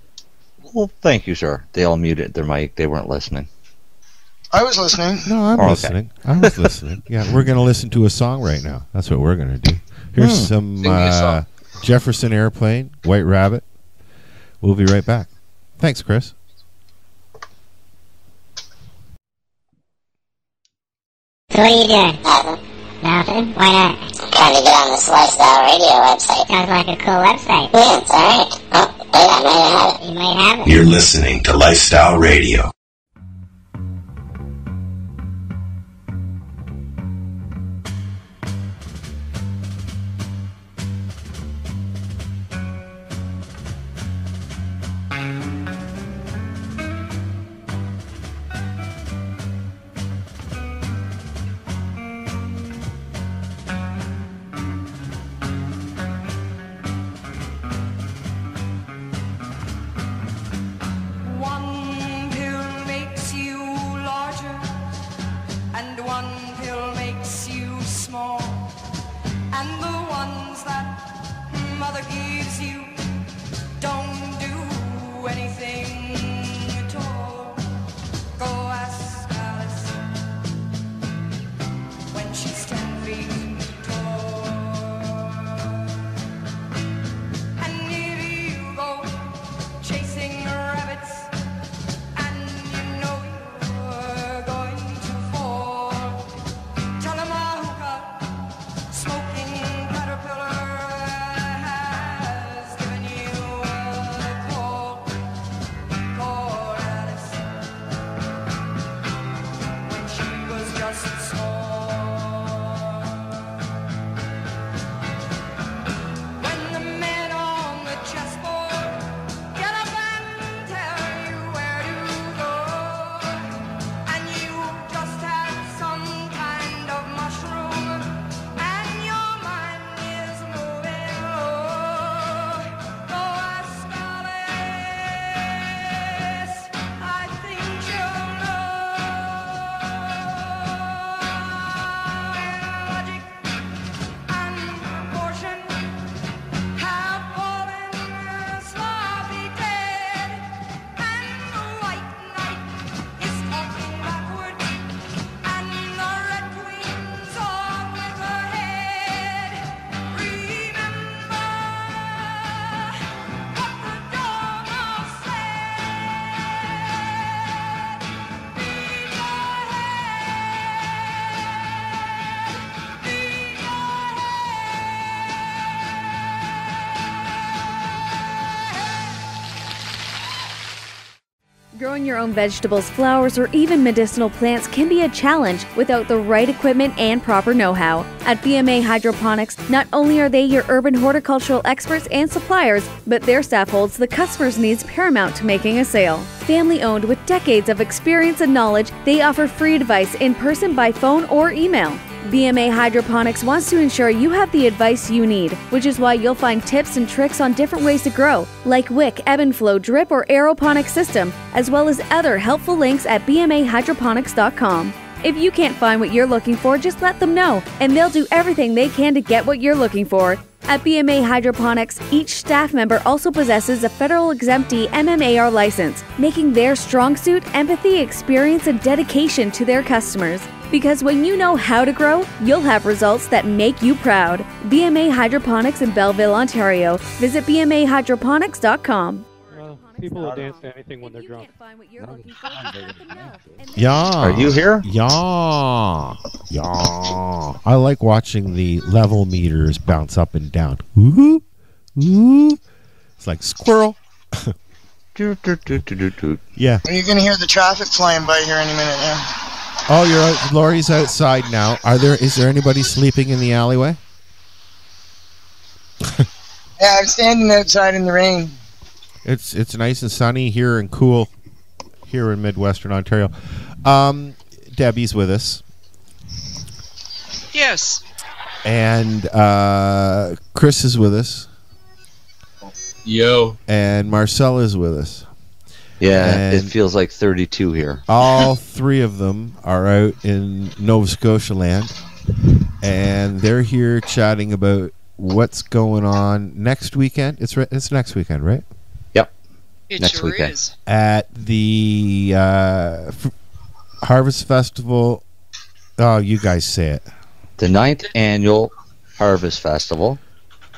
Well, thank you, sir. They all muted their mic. They weren't listening. I was listening. No, I'm listening. Okay. I was listening. Yeah, we're going to listen to a song right now. That's what we're going to do. Here's some Jefferson Airplane, White Rabbit. We'll be right back. Thanks, Chris. So what are you doing? Nothing. Nothing? Why not? Trying to get on this Lifestyle Radio website. Sounds like a cool website. Yeah, it's all right. Oh, wait, I might have it. You might have it. You're listening to Lifestyle Radio. and the ones that mother gives you don't do anything at all. Go ask Alice when she's 10 feet tall. And here you go chasing rabbits, and you know you're going to fall. Tell them a hookah smoking caterpillar has given you a call. Call Alice when she was just small. When the men on the chessboard get up and tell you where to go, and you just have some kind of mushroom, and your mind is moving low, go ask Alice, I think you'll know. Logic and proportion have fallen, sloppy dead, and the white knight is talking backward, and the red queen's on with her head. Remember what the domino said. Be your head, be your head. Growing your own vegetables, flowers, or even medicinal plants can be a challenge without the right equipment and proper know-how. At BMA Hydroponics, not only are they your urban horticultural experts and suppliers, but their staff holds the customer's needs paramount to making a sale. Family-owned with decades of experience and knowledge, they offer free advice in person, by phone, or email. BMA Hydroponics wants to ensure you have the advice you need, which is why you'll find tips and tricks on different ways to grow, like wick, ebb and flow, drip, or aeroponic system, as well as other helpful links at bmahydroponics.com. If you can't find what you're looking for, just let them know, and they'll do everything they can to get what you're looking for. At BMA Hydroponics, each staff member also possesses a federal exemptee MMAR license, making their strong suit empathy, experience, and dedication to their customers. Because when you know how to grow, you'll have results that make you proud. BMA Hydroponics in Belleville, Ontario. Visit bmahydroponics.com. People will dance to anything when they're drunk. Yeah. Are you here? Yeah. Yeah. I like watching the level meters bounce up and down. Woo-hoo. Woo. It's like squirrel. Yeah. You're going to hear the traffic flying by here any minute now. Oh, you're out. Lori's outside now. Is there anybody sleeping in the alleyway? Yeah, I'm standing outside in the rain. It's nice and sunny here and cool here in Midwestern Ontario. Debbie's with us. Yes. And Chris is with us. Yo. And Marcel is with us. Yeah, and it feels like 32 here. All three of them are out in Nova Scotia land, and they're here chatting about what's going on next weekend. It's next weekend, right? It sure is. At the Harvest Festival. Oh, you guys say it. The 9th Annual Harvest Festival,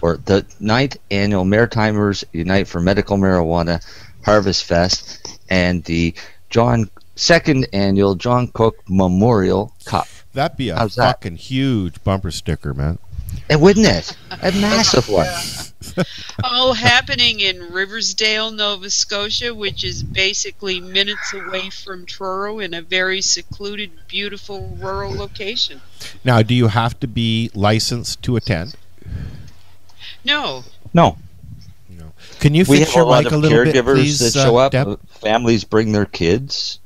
or the 9th Annual Maritimers Unite for Medical Marijuana Harvest Fest, and the 2nd Annual John Cook Memorial Cup. That'd be a fucking huge bumper sticker, man. And wouldn't it? A massive one. All happening in Riversdale, Nova Scotia, which is basically minutes away from Truro, in a very secluded, beautiful rural location. Now, do you have to be licensed to attend? No. No. No. Can you fix your mic a little bit, please? We have a lot of caregivers that show up. Deb? Families bring their kids.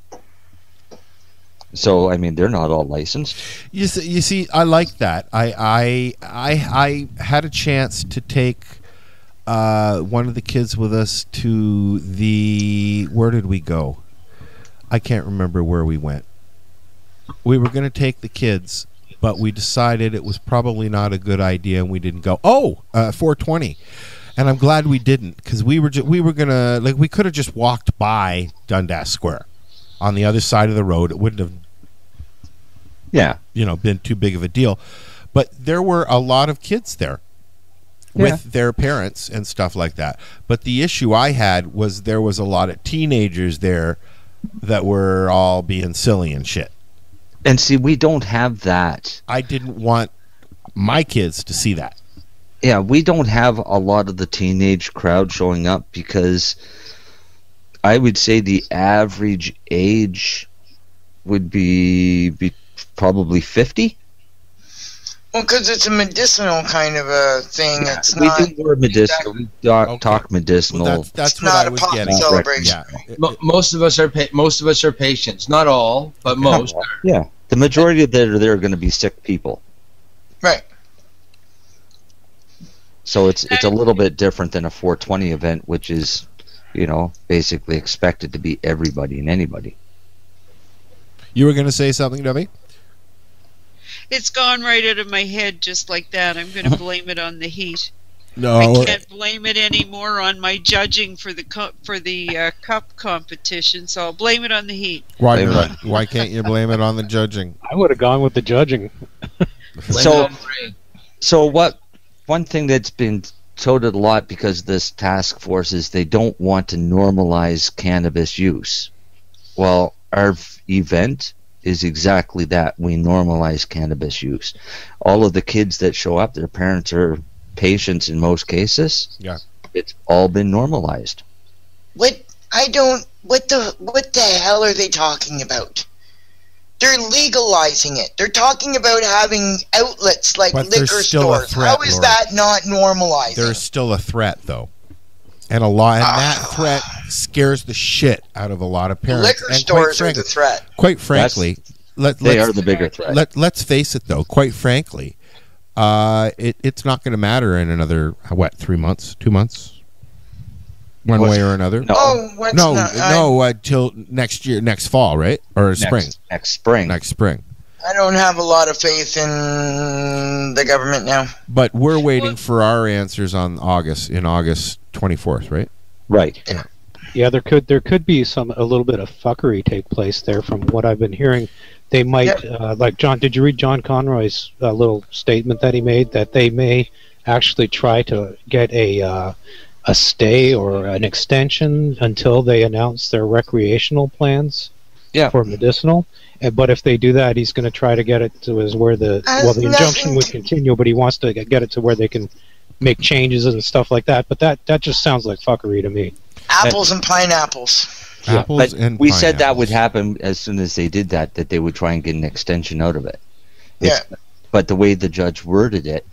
So I mean, they're not all licensed. You see, I like that. I had a chance to take one of the kids with us to the where did we go? I can't remember where we went. We were going to take the kids but we decided it was probably not a good idea, and we didn't go. 420. And I'm glad we didn't, because we were gonna, like, we could have just walked by Dundas Square on the other side of the road. It wouldn't have, been too big of a deal. But there were a lot of kids there with their parents and stuff like that. But the issue I had was there was a lot of teenagers there that were all being silly and shit. And see, we don't have that. I didn't want my kids to see that. Yeah, we don't have a lot of the teenage crowd showing up, because I would say the average age would be probably 50. Well, because it's a medicinal kind of a thing. Yeah, it's we talk medicinal. Well, that's what I was getting. Celebration. Yeah. Most of us are patients. Not all, but most. Yeah, the majority of that are going to be sick people. Right. So it's a little bit different than a 420 event, which is, basically expected to be everybody and anybody. You were going to say something, Debbie? It's gone right out of my head just like that. I'm going to blame it on the heat. No, I can't blame it anymore on my judging for the cup competition, so I'll blame it on the heat. Why not? Why can't you blame it on the judging? I would have gone with the judging. So what? One thing that's been touted a lot because this task force is they don't want to normalize cannabis use. Well, our event is exactly that. We normalize cannabis use. All of the kids that show up, their parents are patients in most cases. Yeah, it's all been normalized. What the hell are they talking about? They're legalizing it. They're talking about having outlets like liquor stores. How is that not normalizing? There's still a threat, though. And that threat scares the shit out of a lot of parents. Liquor stores are the threat. Quite frankly, they are the bigger threat. Let's face it, though. Quite frankly, it's not going to matter in another, 3 months, 2 months? One way or another? No, till next year, next fall, right? Or spring? Next spring. I don't have a lot of faith in the government now. But we're waiting for our answers in August 24th, right? Right. Yeah. Yeah, there could be a little bit of fuckery take place there, from what I've been hearing. They might, like John. Did you read John Conroy's little statement that he made, that they may actually try to get a stay or an extension until they announce their recreational plans for medicinal? But if they do that, he's going to try to get it to where the injunction would continue, but he wants to get it to where they can make changes and stuff like that. But that just sounds like fuckery to me. Apples and pineapples. Yeah, apples and we pineapples. Said that would happen as soon as they did that, that they would try and get an extension out of it. Yeah. But the way the judge worded it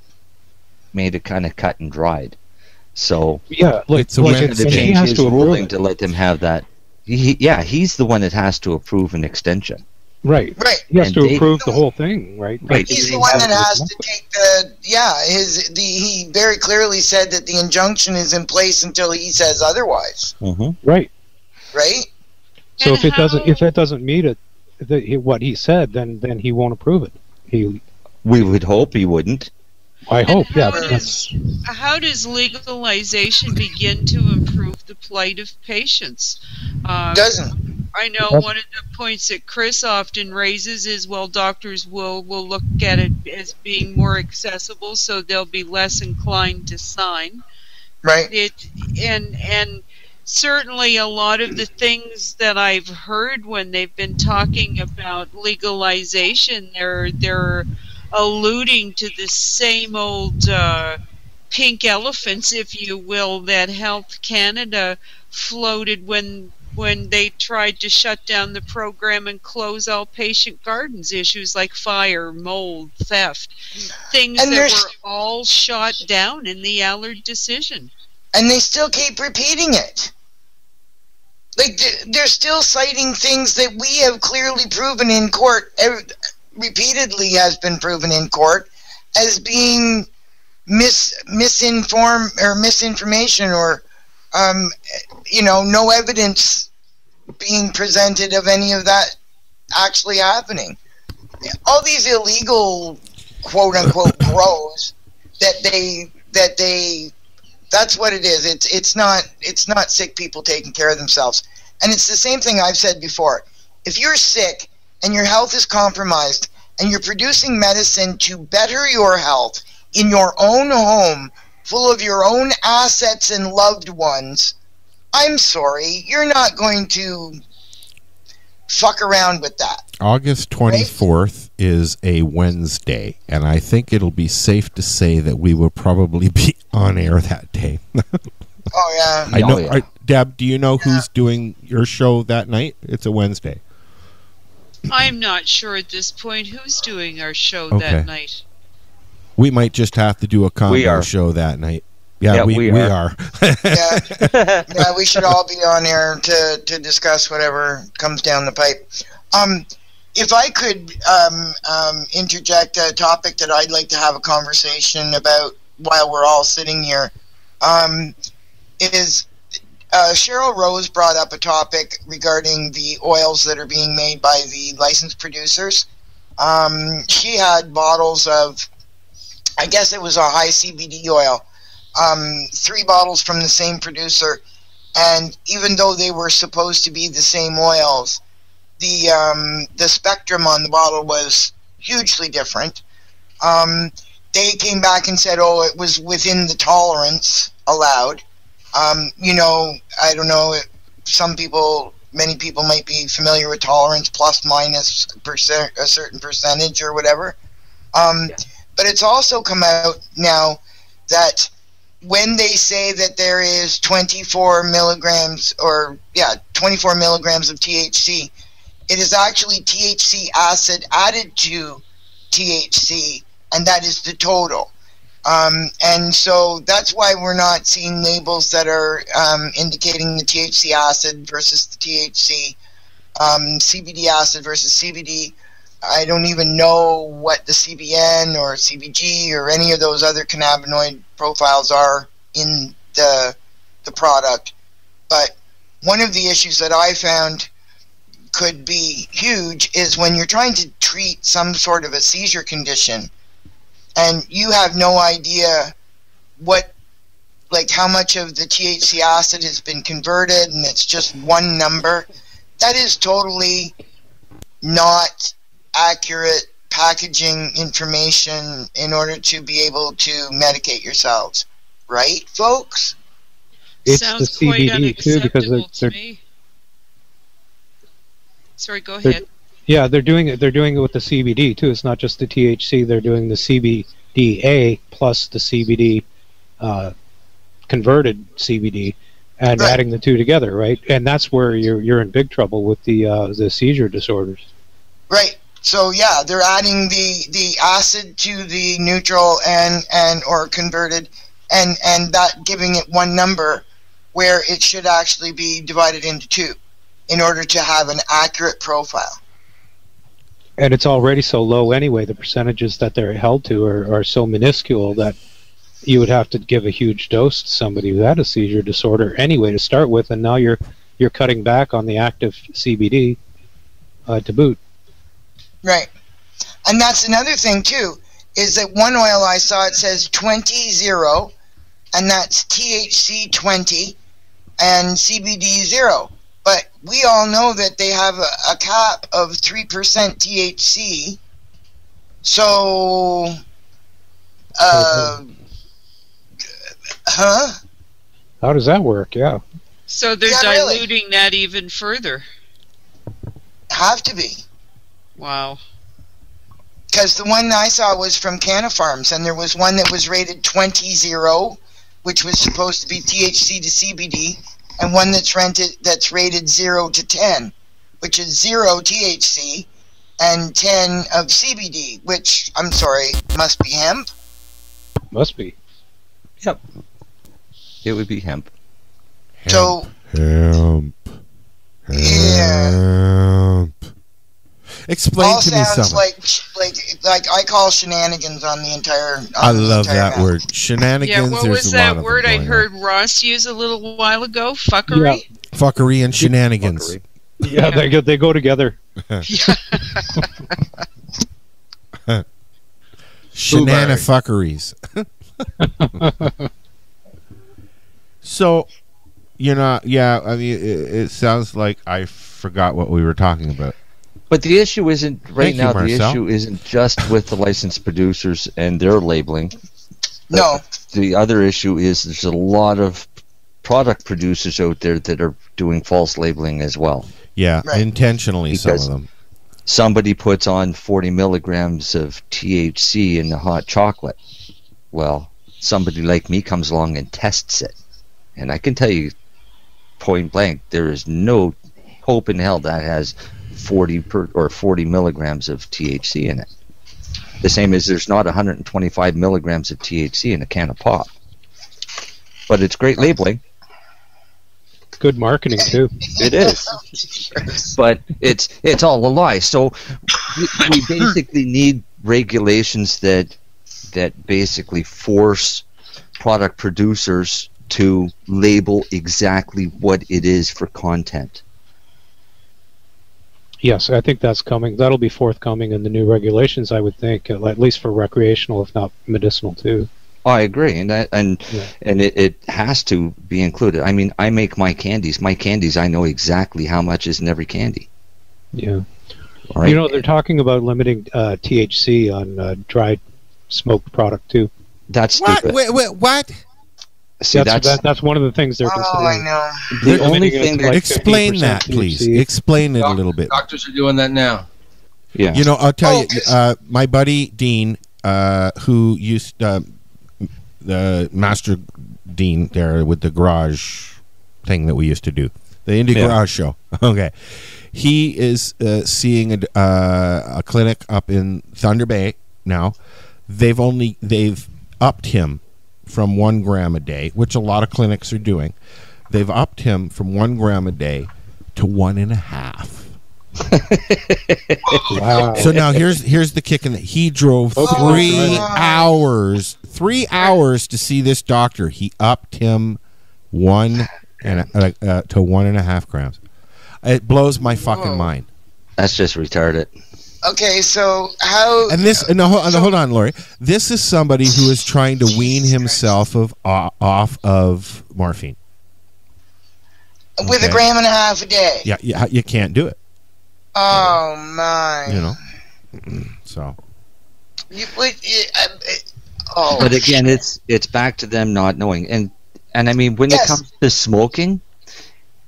made it kind of cut and dried. So yeah, he has to approve it. To let them have that. He's the one that has to approve an extension. Right, right. He has to approve the whole thing, right? Right. He's the one that has to take the. Yeah, he very clearly said that the injunction is in place until he says otherwise. Mm-hmm. Right. Right. So if it doesn't meet it, what he said, then he won't approve it. We would hope he wouldn't. I hope, yeah. How does legalization begin to improve the plight of patients? Doesn't. I know one of the points that Chris often raises is, well, doctors will look at it as being more accessible, so they'll be less inclined to sign. Right. And certainly a lot of the things that I've heard when they've been talking about legalization, they're alluding to the same old pink elephants, if you will, that Health Canada floated when they tried to shut down the program and close all patient gardens. Issues like fire, mold, theft, things that were all shot down in the Allard decision. And they still keep repeating it. Like, they're still citing things that we have clearly proven in court. Repeatedly has been proven in court as being misinformation or no evidence being presented of any of that actually happening. all these illegal quote unquote grows that they that's what it is. It's not sick people taking care of themselves. And it's the same thing I've said before. If you're sick and your health is compromised and you're producing medicine to better your health in your own home full of your own assets and loved ones, I'm sorry, you're not going to fuck around with that. August 24th is a Wednesday, and I think it'll be safe to say that we will probably be on air that day. Oh, yeah. I know. Oh, yeah. Deb, do you know who's doing your show that night? It's a Wednesday. I'm not sure at this point who's doing our show that night. We might just have to do a comedy show that night. Yeah, we are. Yeah, we should all be on air to discuss whatever comes down the pipe. If I could interject a topic that I'd like to have a conversation about while we're all sitting here, is Cheryl Rose brought up a topic regarding the oils that are being made by the licensed producers. She had bottles of, I guess it was a high CBD oil, 3 bottles from the same producer, and even though they were supposed to be the same oils, the spectrum on the bottle was hugely different. They came back and said, oh, it was within the tolerance allowed. You know, I don't know, many people might be familiar with tolerance, plus minus a certain percentage or whatever. But it's also come out now that when they say that there is 24 milligrams of THC, it is actually THC acid added to THC, and that is the total. And so that's why we're not seeing labels that are indicating the THC acid versus the THC, CBD acid versus CBD. I don't even know what the CBN or CBG or any of those other cannabinoid profiles are in the product. But one of the issues that I found could be huge is when you're trying to treat some sort of a seizure condition and you have no idea how much of the THC acid has been converted and it's just one number. That is totally not accurate packaging information in order to be able to medicate yourselves, right, folks? It's sounds the quite CBD too, because they're sorry, go ahead. Yeah, they're doing it with the CBD too. It's not just the THC. They're doing the CBDA plus the CBD converted CBD and adding the two together, right? And that's where you're in big trouble with the seizure disorders. Right. So yeah, they're adding the acid to the neutral and or converted and that giving it one number where it should actually be divided into two in order to have an accurate profile. And it's already so low anyway, the percentages that they're held to are so minuscule that you would have to give a huge dose to somebody who had a seizure disorder anyway to start with, and now you're cutting back on the active CBD to boot. Right. And that's another thing too, is that one oil I saw, it says 20-0, and that's THC 20 and CBD 0. But we all know that they have a cap of 3% THC. So, how does that work? Yeah. So they're diluting that even further. Have to be. Wow. Because the one I saw was from Canna Farms, and there was one that was rated 20-0, which was supposed to be THC to CBD. And one that's rated 0 to 10, which is 0 THC and 10 of CBD, which I'm sorry must be hemp. Must be. Yep. It would be hemp. Hemp. Explain all to me something. Like I call shenanigans on the entire. I love that word, shenanigans. Yeah, what was that word I heard Ross use a little while ago? Fuckery. Yeah. Fuckery and shenanigans. Fuckery. Yeah, they go together. Shenanafuckeries. So, you know, yeah, I mean, it sounds like I forgot what we were talking about. But the issue isn't, right now, the issue isn't just with the licensed producers and their labeling. No. The other issue is there's a lot of product producers out there that are doing false labeling as well. Yeah, right. Intentionally, because some of them. Somebody puts on 40 milligrams of THC in the hot chocolate. Well, somebody like me comes along and tests it. And I can tell you point blank, there is no hope in hell that has 40 milligrams of THC in it. The same as there's not 125 milligrams of THC in a can of pop. But it's great labeling. Good marketing too. It is, but it's all a lie. So we basically need regulations that basically force product producers to label exactly what it is for content. Yes, I think that's coming. That'll be forthcoming in the new regulations, I would think, at least for recreational, if not medicinal too. I agree, and it has to be included. I mean, I make my candies. My candies, I know exactly how much is in every candy. Yeah. Right. You know, they're talking about limiting THC on dried smoked product, too. That's stupid. What? See, that's one of the things they're considering. Oh, I know. The only thing that... Explain that, please. THC. Explain it a little bit. Doctors are doing that now. Yeah. You know, I'll tell you, my buddy Dean, who used... the Master Dean there with the garage thing that we used to do, the Indie Garage Show. Okay, he is seeing a clinic up in Thunder Bay now. They've upped him from 1 gram a day, which a lot of clinics are doing. They've upped him from 1 gram a day to 1.5. Wow. So now here's the kick in that he drove 3 hours to see this doctor. He upped him to 1.5 grams. It blows my fucking mind. That's just retarded. Okay, so how? And this hold on, Lori. This is somebody who is trying to wean himself off of morphine with a gram and a half a day. Yeah, you can't do it. Oh my! You know, so. But again, it's back to them not knowing, and I mean, when it comes to smoking,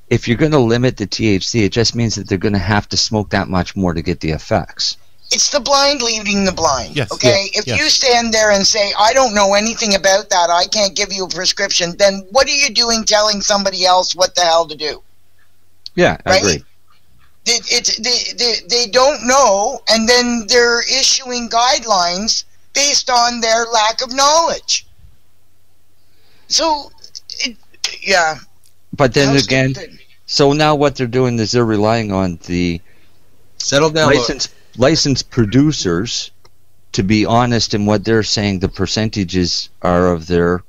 if you're going to limit the THC, it just means that they're going to have to smoke that much more to get the effects. It's the blind leading the blind. Yes, okay, yes, if you stand there and say, "I don't know anything about that. I can't give you a prescription," then what are you doing telling somebody else what the hell to do? Yeah, right? I agree. They don't know, and then they're issuing guidelines based on their lack of knowledge. So, yeah. But then again, so now what they're doing is they're relying on the licensed producers to be honest in what they're saying the percentages are of their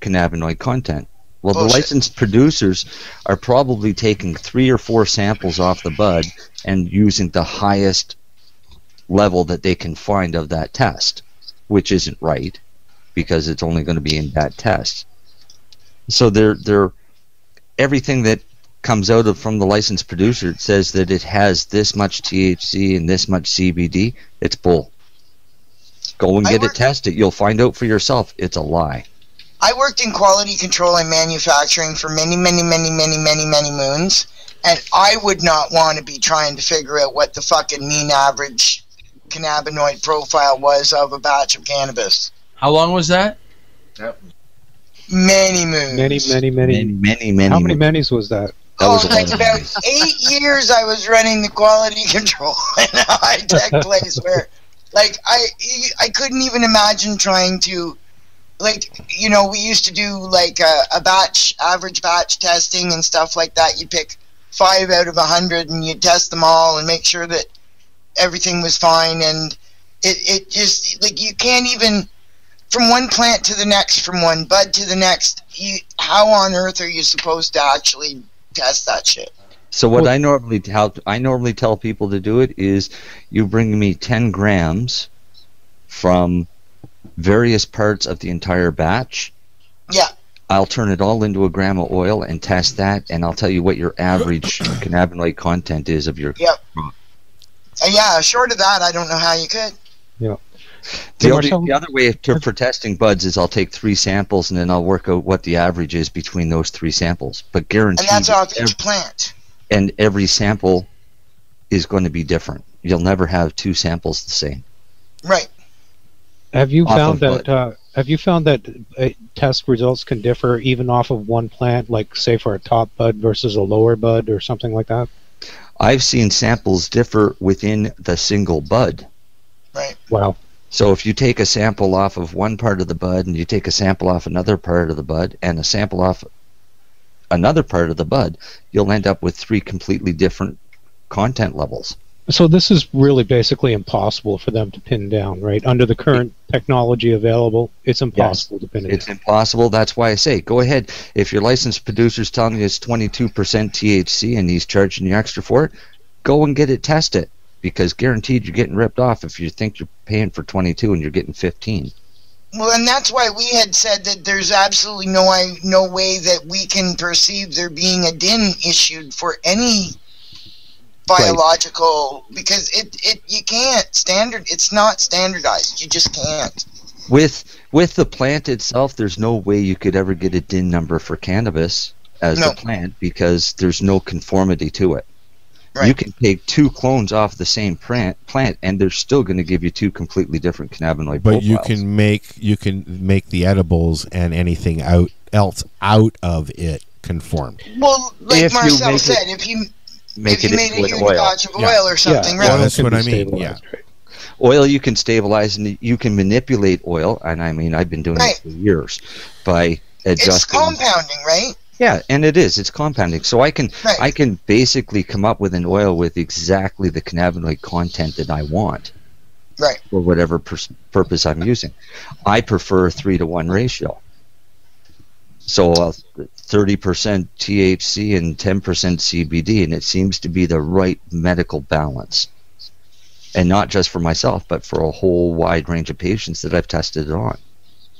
cannabinoid content. Well, the licensed producers are probably taking 3 or 4 samples off the bud and using the highest level that they can find of that test, which isn't right because it's only going to be in that test. So they're everything that comes out from the licensed producer, it says that it has this much THC and this much CBD. It's bull. Go and get it tested. You'll find out for yourself. It's a lie. I worked in quality control and manufacturing for many moons, and I would not want to be trying to figure out what the fucking mean average cannabinoid profile was of a batch of cannabis. How long was that? Yep. Many moons. Many. How many many's was that? Like about 8 years I was running the quality control in a high-tech place where, like, I couldn't even imagine trying to... Like, you know, we used to do, like, average batch testing and stuff like that. You'd pick 5 out of 100 and you'd test them all and make sure that everything was fine. And it just, like, you can't even, from one plant to the next, from one bud to the next, how on earth are you supposed to actually test that shit? So what I normally tell people to do it is, you bring me 10 grams from various parts of the entire batch. Yeah. I'll turn it all into a gram of oil and test that, and I'll tell you what your average cannabinoid content is of your crop. Yeah, short of that, I don't know how you could. Yeah. The other way for testing buds is I'll take three samples, and then I'll work out what the average is between those three samples. But guaranteed, and that's off each plant. And every sample is going to be different. You'll never have two samples the same. Right. Have you found that? Test results can differ even off of one plant, like say for a top bud versus a lower bud or something like that? I've seen samples differ within the single bud. Right. Wow. So if you take a sample off of one part of the bud and you take a sample off another part of the bud and a sample off another part of the bud, you'll end up with three completely different content levels. So this is really basically impossible for them to pin down, right? Under the current technology available, it's impossible to pin it down. It's impossible. That's why I say go ahead. If your licensed producer's telling you it's 22% THC and he's charging you extra for it, go and get it tested, because guaranteed you're getting ripped off if you think you're paying for 22 and you're getting 15. Well, and that's why we had said that there's absolutely no way that we can perceive there being a DIN issued for any biological, because it you can't it's not standardized. You just can't. With the plant itself, there's no way you could ever get a DIN number for cannabis as a plant, because there's no conformity to it. Right. You can take two clones off the same plant and they're still going to give you two completely different cannabinoid profiles. But you can make the edibles and anything else out of it conform. Well, like Marcel said, if you made a huge batch of oil or something, right? Well, that's what I mean. Yeah. Oil you can stabilize, and you can manipulate oil, and I mean I've been doing it for years by adjusting. It's compounding, right? Yeah, and it is. It's compounding. So I can basically come up with an oil with exactly the cannabinoid content that I want. Right. For whatever purpose I'm using. I prefer a 3-to-1 ratio. So 30% THC and 10% CBD, and it seems to be the right medical balance. And not just for myself, but for a whole wide range of patients that I've tested it on.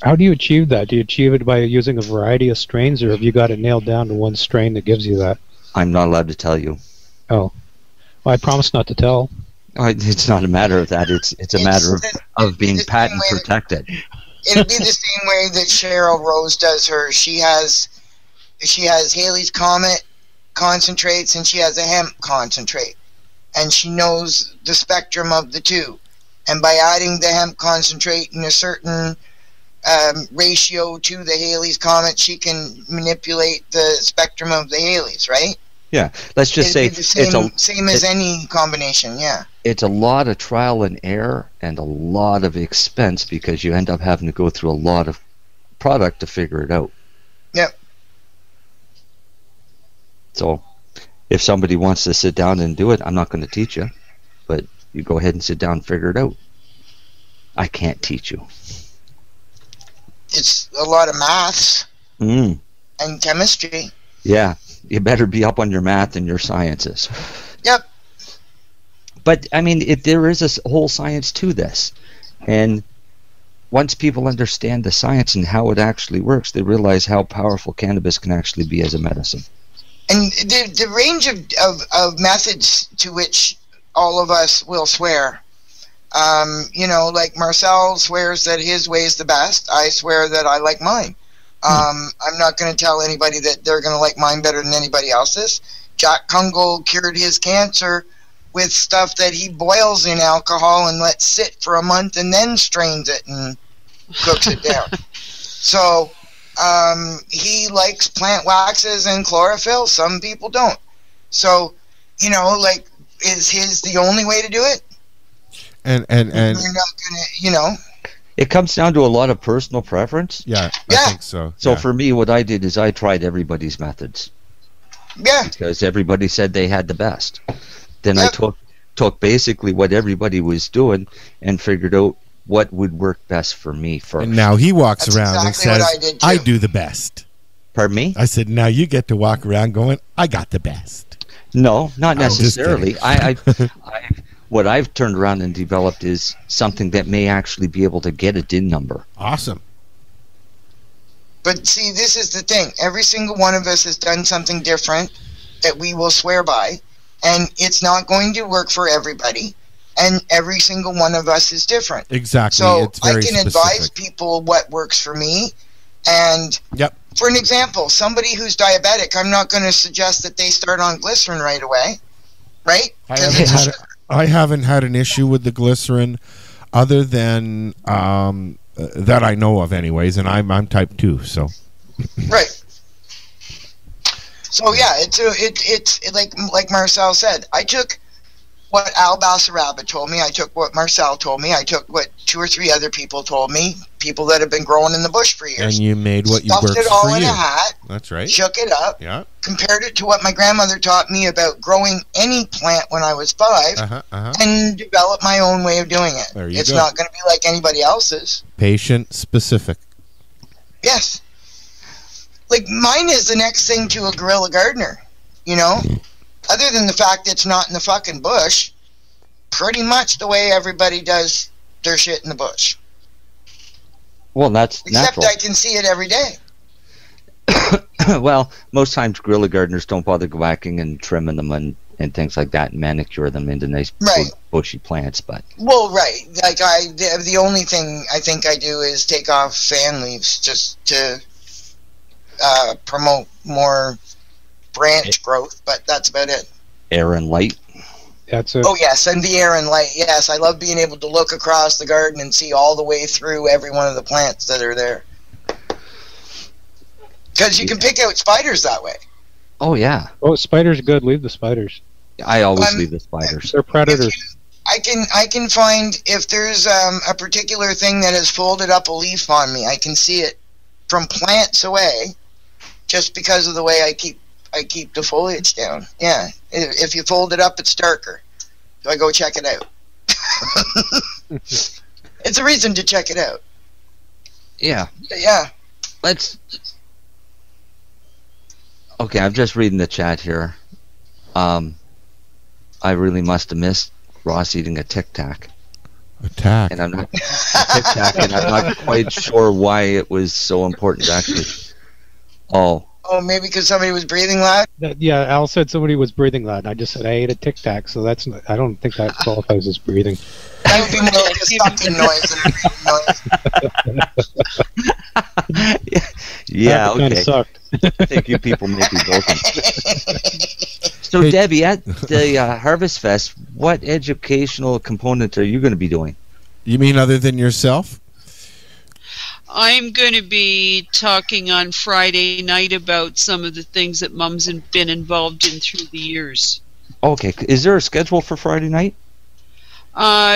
How do you achieve that? Do you achieve it by using a variety of strains, or have you got it nailed down to one strain that gives you that? I'm not allowed to tell you. Oh. Well, I promise not to tell. It's not a matter of that. It's a matter of being patent protected. It'll be the same way that Cheryl Rose does her. She has Haley's Comet concentrates, and she has a hemp concentrate. And she knows the spectrum of the two. And by adding the hemp concentrate in a certain ratio to the Haley's Comet, she can manipulate the spectrum of the Haley's, right? Yeah. Let's just say it's the same as any combination, yeah. It's a lot of trial and error and a lot of expense, because you end up having to go through a lot of product to figure it out. Yep. So if somebody wants to sit down and do it, I'm not going to teach you, but you go ahead and sit down and figure it out. I can't teach you. It's a lot of maths and chemistry. Yeah. You better be up on your math and your sciences. Yep. But, I mean, there is a whole science to this. And once people understand the science and how it actually works, they realize how powerful cannabis can actually be as a medicine. And the range of methods to which all of us will swear. You know, like Marcel swears that his way is the best. I swear that I like mine. I'm not going to tell anybody that they're going to like mine better than anybody else's. Jack Kungle cured his cancer with stuff that he boils in alcohol and lets sit for a month and then strains it and cooks it down. So he likes plant waxes and chlorophyll. Some people don't. So, you know, like, is his the only way to do it? And you're not gonna, you know. It comes down to a lot of personal preference. Yeah, I think so. So for me, what I did is I tried everybody's methods. Yeah. Because everybody said they had the best. Then I took basically what everybody was doing and figured out what would work best for me first. And now he walks around and says, I do the best. Pardon me? I said, now you get to walk around going, I got the best. No, not necessarily. I what I've turned around and developed is something that may actually be able to get a DIN number. Awesome. But see, this is the thing. Every single one of us has done something different that we will swear by, and it's not going to work for everybody, and every single one of us is different. Exactly. So it's very specific. Advise people what works for me, and yep. For an example, somebody who's diabetic, I'm not going to suggest that they start on glycerin right away, right? I haven't had an issue with the glycerin other than that I know of anyways, and I'm type 2, so. Right. So yeah, it's like Marcel said, I took what Al Basaraba told me, I took what Marcel told me, I took what 2 or 3 other people told me, people that have been growing in the bush for years. And you made what you worked for you. Stuffed it all in a hat. That's right. Shook it up. Yeah. Compared it to what my grandmother taught me about growing any plant when I was 5, and developed my own way of doing it. There you go. It's not going to be like anybody else's. Patient specific. Yes. Like mine is the next thing to a guerrilla gardener, you know? Other than the fact it's not in the fucking bush, pretty much the way everybody does their shit in the bush. Well, that's natural. Except I can see it every day. Well, most times guerrilla gardeners don't bother whacking and trimming them and things like that and manicure them into nice big bushy plants. But well, right. Like the only thing I think I do is take off fan leaves just to promote more branch growth, but that's about it. Air and light. That's it. Oh yes, and the air and light. Yes, I love being able to look across the garden and see all the way through every one of the plants that are there. Because you can pick out spiders that way. Oh yeah. Oh, spiders are good. Leave the spiders. I always leave the spiders. They're predators. I can find if there's a particular thing that has folded up a leaf on me. I can see it from plants away, just because of the way I keep the foliage down. Yeah, if you fold it up, it's darker. So I go check it out. It's a reason to check it out. Yeah. Yeah. Let's. Okay, I'm just reading the chat here. I really must have missed Ross eating a Tic Tac. And I'm not. Tic Tac, and I'm not quite sure why it was so important to actually. Oh. Oh, maybe because somebody was breathing loud? Yeah, Al said somebody was breathing loud, and I just said I ate a Tic Tac, so that's not, I don't think that qualifies as breathing. That would be more like a sucking noise than a breathing noise. Yeah, okay. Kind of sucked. I think you people may be broken. So, hey, Debbie, at the Harvest Fest, what educational component are you going to be doing? You mean other than yourself? I'm going to be talking on Friday night about some of the things that Mom's been involved in through the years. Okay. Is there a schedule for Friday night?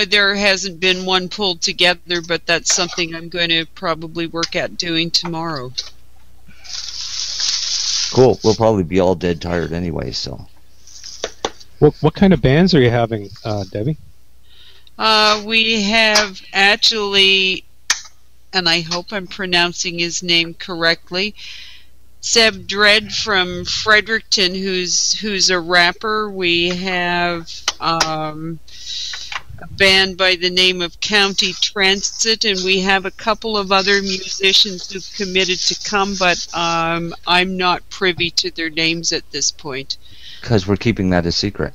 There hasn't been one pulled together, but that's something I'm going to probably work at doing tomorrow. Cool. We'll probably be all dead tired anyway, so. What kind of bands are you having, Debbie? We have actually... and I hope I'm pronouncing his name correctly, Seb Dredd from Fredericton, who's a rapper. We have a band by the name of County Transit, and we have a couple of other musicians who've committed to come, but I'm not privy to their names at this point. Because we're keeping that a secret.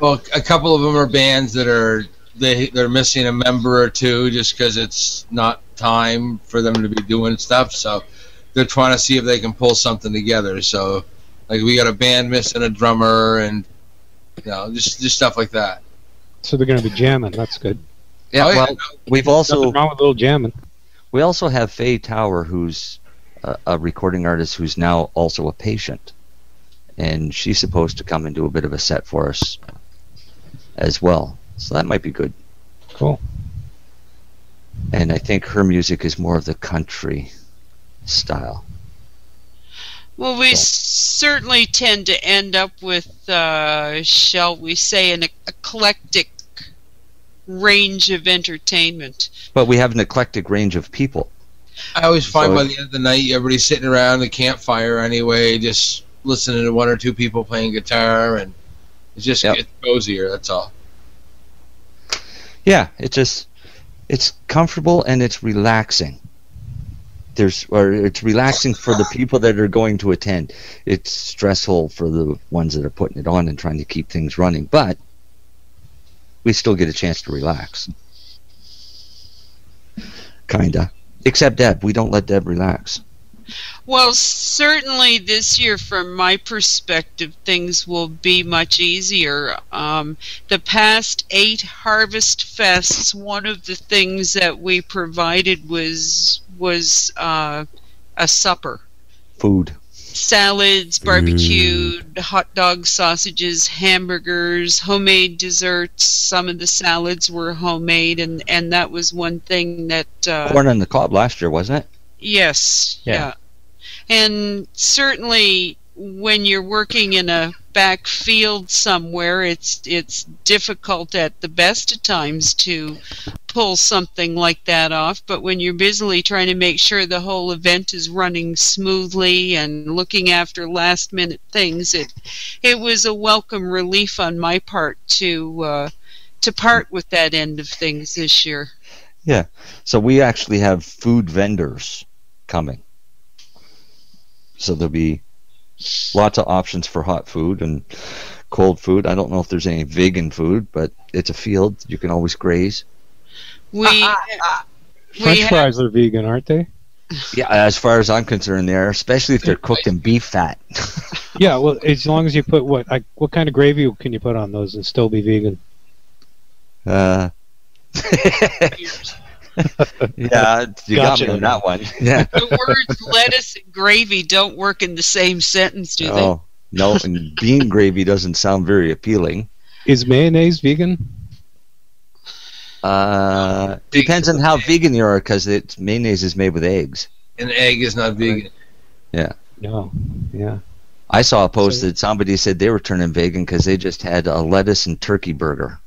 Well, a couple of them are bands that are... They're missing a member or two just because it's not time for them to be doing stuff. So they're trying to see if they can pull something together. So like we got a band missing a drummer and you know just stuff like that. So they're going to be jamming. That's good. Yeah. Oh, yeah. Well, we've also nothing wrong with a little jamming. We also have Faye Tower, who's a recording artist who's now also a patient, and she's supposed to come and do a bit of a set for us as well. So that might be good. Cool. And I think her music is more of the country style. Well, we certainly tend to end up with, shall we say, an eclectic range of entertainment. But we have an eclectic range of people. I always find by the end of the night, everybody's sitting around the campfire anyway, just listening to 1 or 2 people playing guitar, and it just gets cozier, that's all. yeah, it's comfortable and it's relaxing. It's relaxing for the people that are going to attend. It's stressful for the ones that are putting it on and trying to keep things running, but we still get a chance to relax. Kinda. Except Deb. We don't let Deb relax. Well, certainly this year, from my perspective, things will be much easier. The past 8 Harvest Fests, one of the things that we provided was a supper. Food. Salads, barbecued, hot dogs, sausages, hamburgers, homemade desserts. Some of the salads were homemade, and that was one thing that... corn on the cob last year, wasn't it? Yes, yeah. And certainly when you're working in a back field somewhere, it's difficult at the best of times to pull something like that off. But when you're busily trying to make sure the whole event is running smoothly and looking after last minute things, it was a welcome relief on my part to part with that end of things this year. Yeah, so we actually have food vendors coming. So there'll be lots of options for hot food and cold food. I don't know if there's any vegan food, but it's a field. You can always graze. French fries are vegan, aren't they? Yeah, as far as I'm concerned, they are, especially if they're cooked in beef fat. Yeah, well, as long as you put what kind of gravy can you put on those and still be vegan? Yeah, you got me on that one. Yeah. The words lettuce and gravy don't work in the same sentence, do they? Oh, no, and bean gravy doesn't sound very appealing. Is mayonnaise vegan? Depends on how vegan you are, because mayonnaise is made with eggs. And egg is not vegan. Yeah. No, yeah. I saw a post that somebody said they were turning vegan because they just had a lettuce and turkey burger.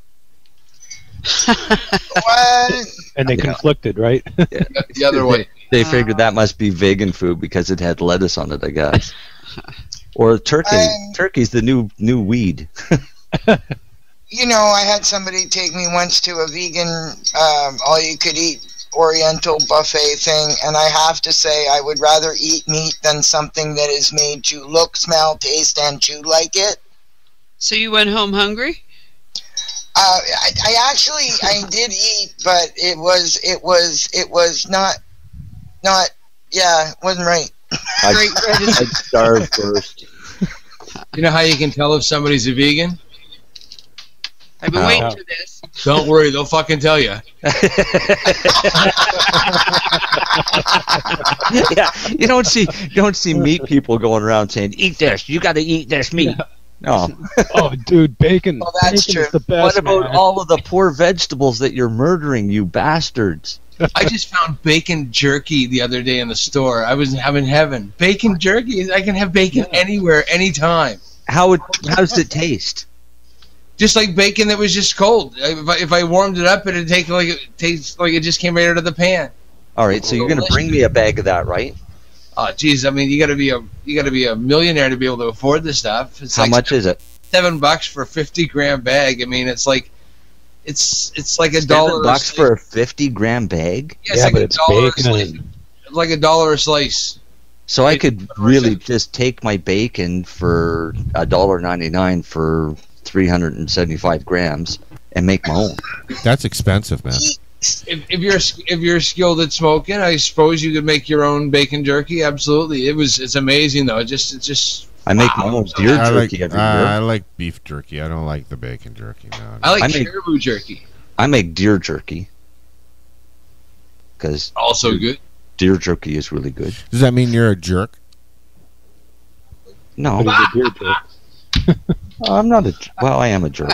What? And they conflicted, right? Yeah. The other way. They figured that must be vegan food because it had lettuce on it, I guess. Or turkey. Turkey's the new weed. You know, I had somebody take me once to a vegan all-you-could-eat Oriental buffet thing, and I have to say I would rather eat meat than something that is made to look, smell, taste, and chew like it. So you went home hungry? I did eat, but it was not yeah, it wasn't right. I'd starve first. You know how you can tell if somebody's a vegan? I've been waiting for this. Don't worry, they'll fucking tell you. Yeah, you don't see meat people going around saying, "Eat this, you got to eat this meat." Yeah. No. Oh, dude, bacon. Well, that's true. The best, what about all of the poor vegetables that you're murdering, you bastards? I just found bacon jerky the other day in the store. I'm in heaven. Bacon jerky. I can have bacon anywhere, anytime. How does it taste? Just like bacon that was just cold. If I warmed it up, it'd taste like it just came right out of the pan. All right, so you're gonna bring me a bag of that, right? Oh, geez, I mean, you got to be a millionaire to be able to afford this stuff. It's How much is it? $7 for a 50-gram bag. I mean, it's like $1 $7 for a 50-gram bag. Yeah, it's like $1 a slice. So I could really just take my bacon for $1.99 for 375 grams and make my own. That's expensive, man. If you're skilled at smoking, I suppose you could make your own bacon jerky. Absolutely, it's amazing though. It's just I make my own deer jerky every year. I like beef jerky. I don't like the bacon jerky. No. I like caribou jerky. I make deer jerky because also good. Deer jerky is really good. Does that mean you're a jerk? No, I'm not a jerk. Well, I am a jerk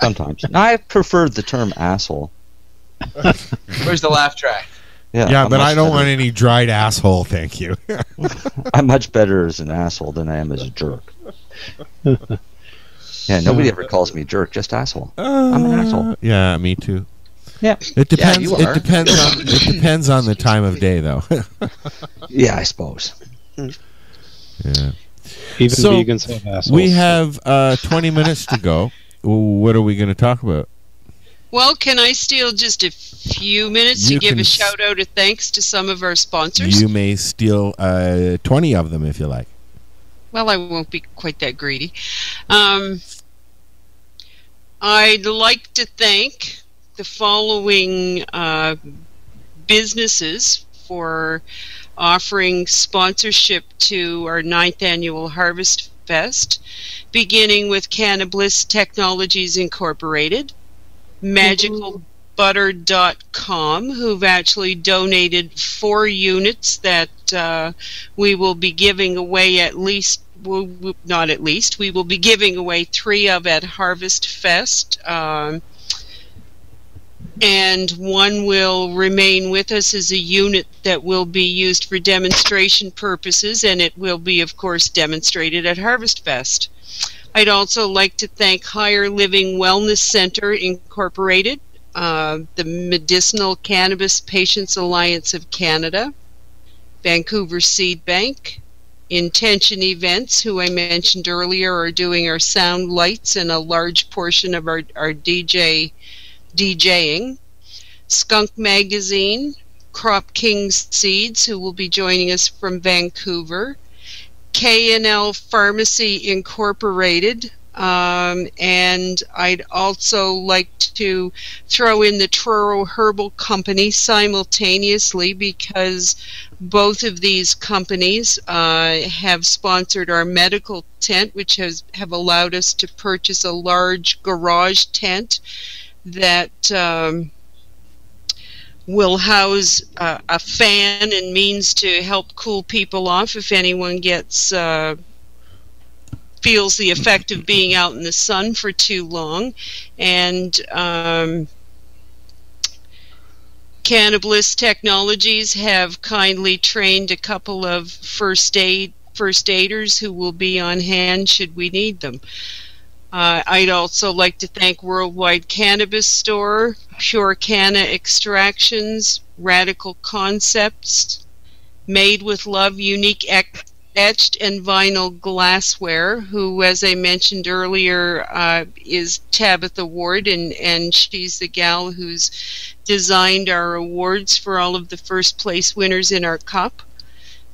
sometimes. I prefer the term asshole. Where's the laugh track? Yeah, but I don't want any dried asshole, thank you. I'm much better as an asshole than I am as a jerk. Yeah, nobody ever calls me jerk, just asshole. I'm an asshole. Yeah, me too. Yeah, it depends. Yeah, you are. It depends on the time of day, though. Yeah, I suppose. Yeah. Even vegans have assholes. We have 20 minutes to go. What are we going to talk about? Well, can I steal just a few minutes to give a shout out of thanks to some of our sponsors? You may steal 20 of them if you like. Well, I won't be quite that greedy. I'd like to thank the following businesses for offering sponsorship to our 9th Annual Harvest Fest, beginning with Cannabis Technologies Incorporated, magicalbutter.com, who've actually donated 4 units that we will be giving away at least, well, not at least, we will be giving away 3 of at Harvest Fest, and one will remain with us as a unit that will be used for demonstration purposes, and it will be, of course, demonstrated at Harvest Fest. I'd also like to thank Higher Living Wellness Center Incorporated, the Medicinal Cannabis Patients Alliance of Canada, Vancouver Seed Bank, Intention Events, who I mentioned earlier are doing our sound lights and a large portion of our DJing, Skunk Magazine, Crop King Seeds, who will be joining us from Vancouver, K&L Pharmacy Incorporated, and I'd also like to throw in the Truro Herbal Company simultaneously, because both of these companies have sponsored our medical tent, which have allowed us to purchase a large garage tent that will house a fan and means to help cool people off if anyone gets feels the effect of being out in the sun for too long. And Cannabis Technologies have kindly trained a couple of first aiders who will be on hand should we need them. I'd also like to thank Worldwide Cannabis Store, Pure Canna Extractions, Radical Concepts, Made with Love, Unique Etched and Vinyl Glassware, who, as I mentioned earlier, is Tabitha Ward, and she's the gal who's designed our awards for all of the first place winners in our cup.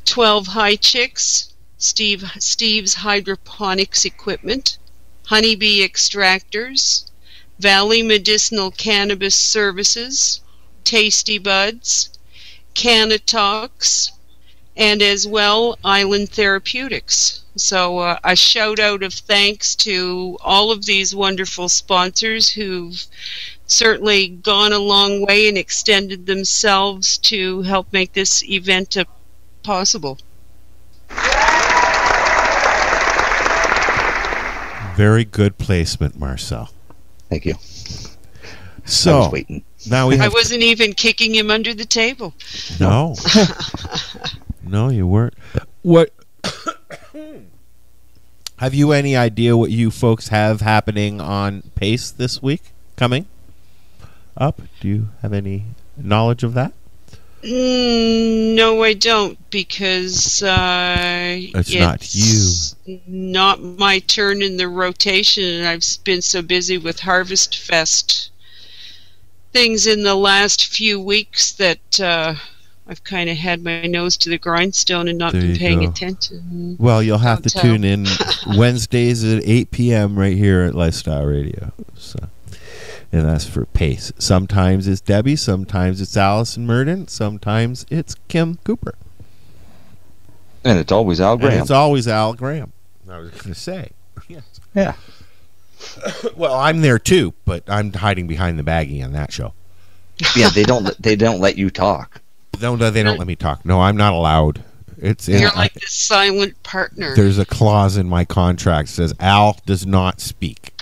12 High Chicks, Steve's Hydroponics Equipment, Honeybee Extractors, Valley Medicinal Cannabis Services, Tasty Buds, Canatox, and as well Island Therapeutics. So a shout out of thanks to all of these wonderful sponsors who've certainly gone a long way and extended themselves to help make this event possible. Very good placement, Marcel. Thank you. So I was waiting. Now we have I wasn't even kicking him under the table. No. No, you weren't. What have you any idea what you folks have happening on Pace this week coming up? Do you have any knowledge of that? No, I don't, because it's not my turn in the rotation, and I've been so busy with Harvest Fest things in the last few weeks that I've kind of had my nose to the grindstone and not been paying attention. Well, you'll have to tune in Wednesdays at 8 p.m. right here at Lifestyle Radio. So. And that's for Pace. Sometimes it's Debbie, sometimes it's Allison Murden, sometimes it's Kim Cooper. And it's always Al Graham. And it's always Al Graham. I was going to say. Yes. Yeah. Well, I'm there too, but I'm hiding behind the baggie on that show. Yeah, they don't let you talk. They don't let me talk. No, I'm not allowed. You're like the silent partner. There's a clause in my contract that says Al does not speak.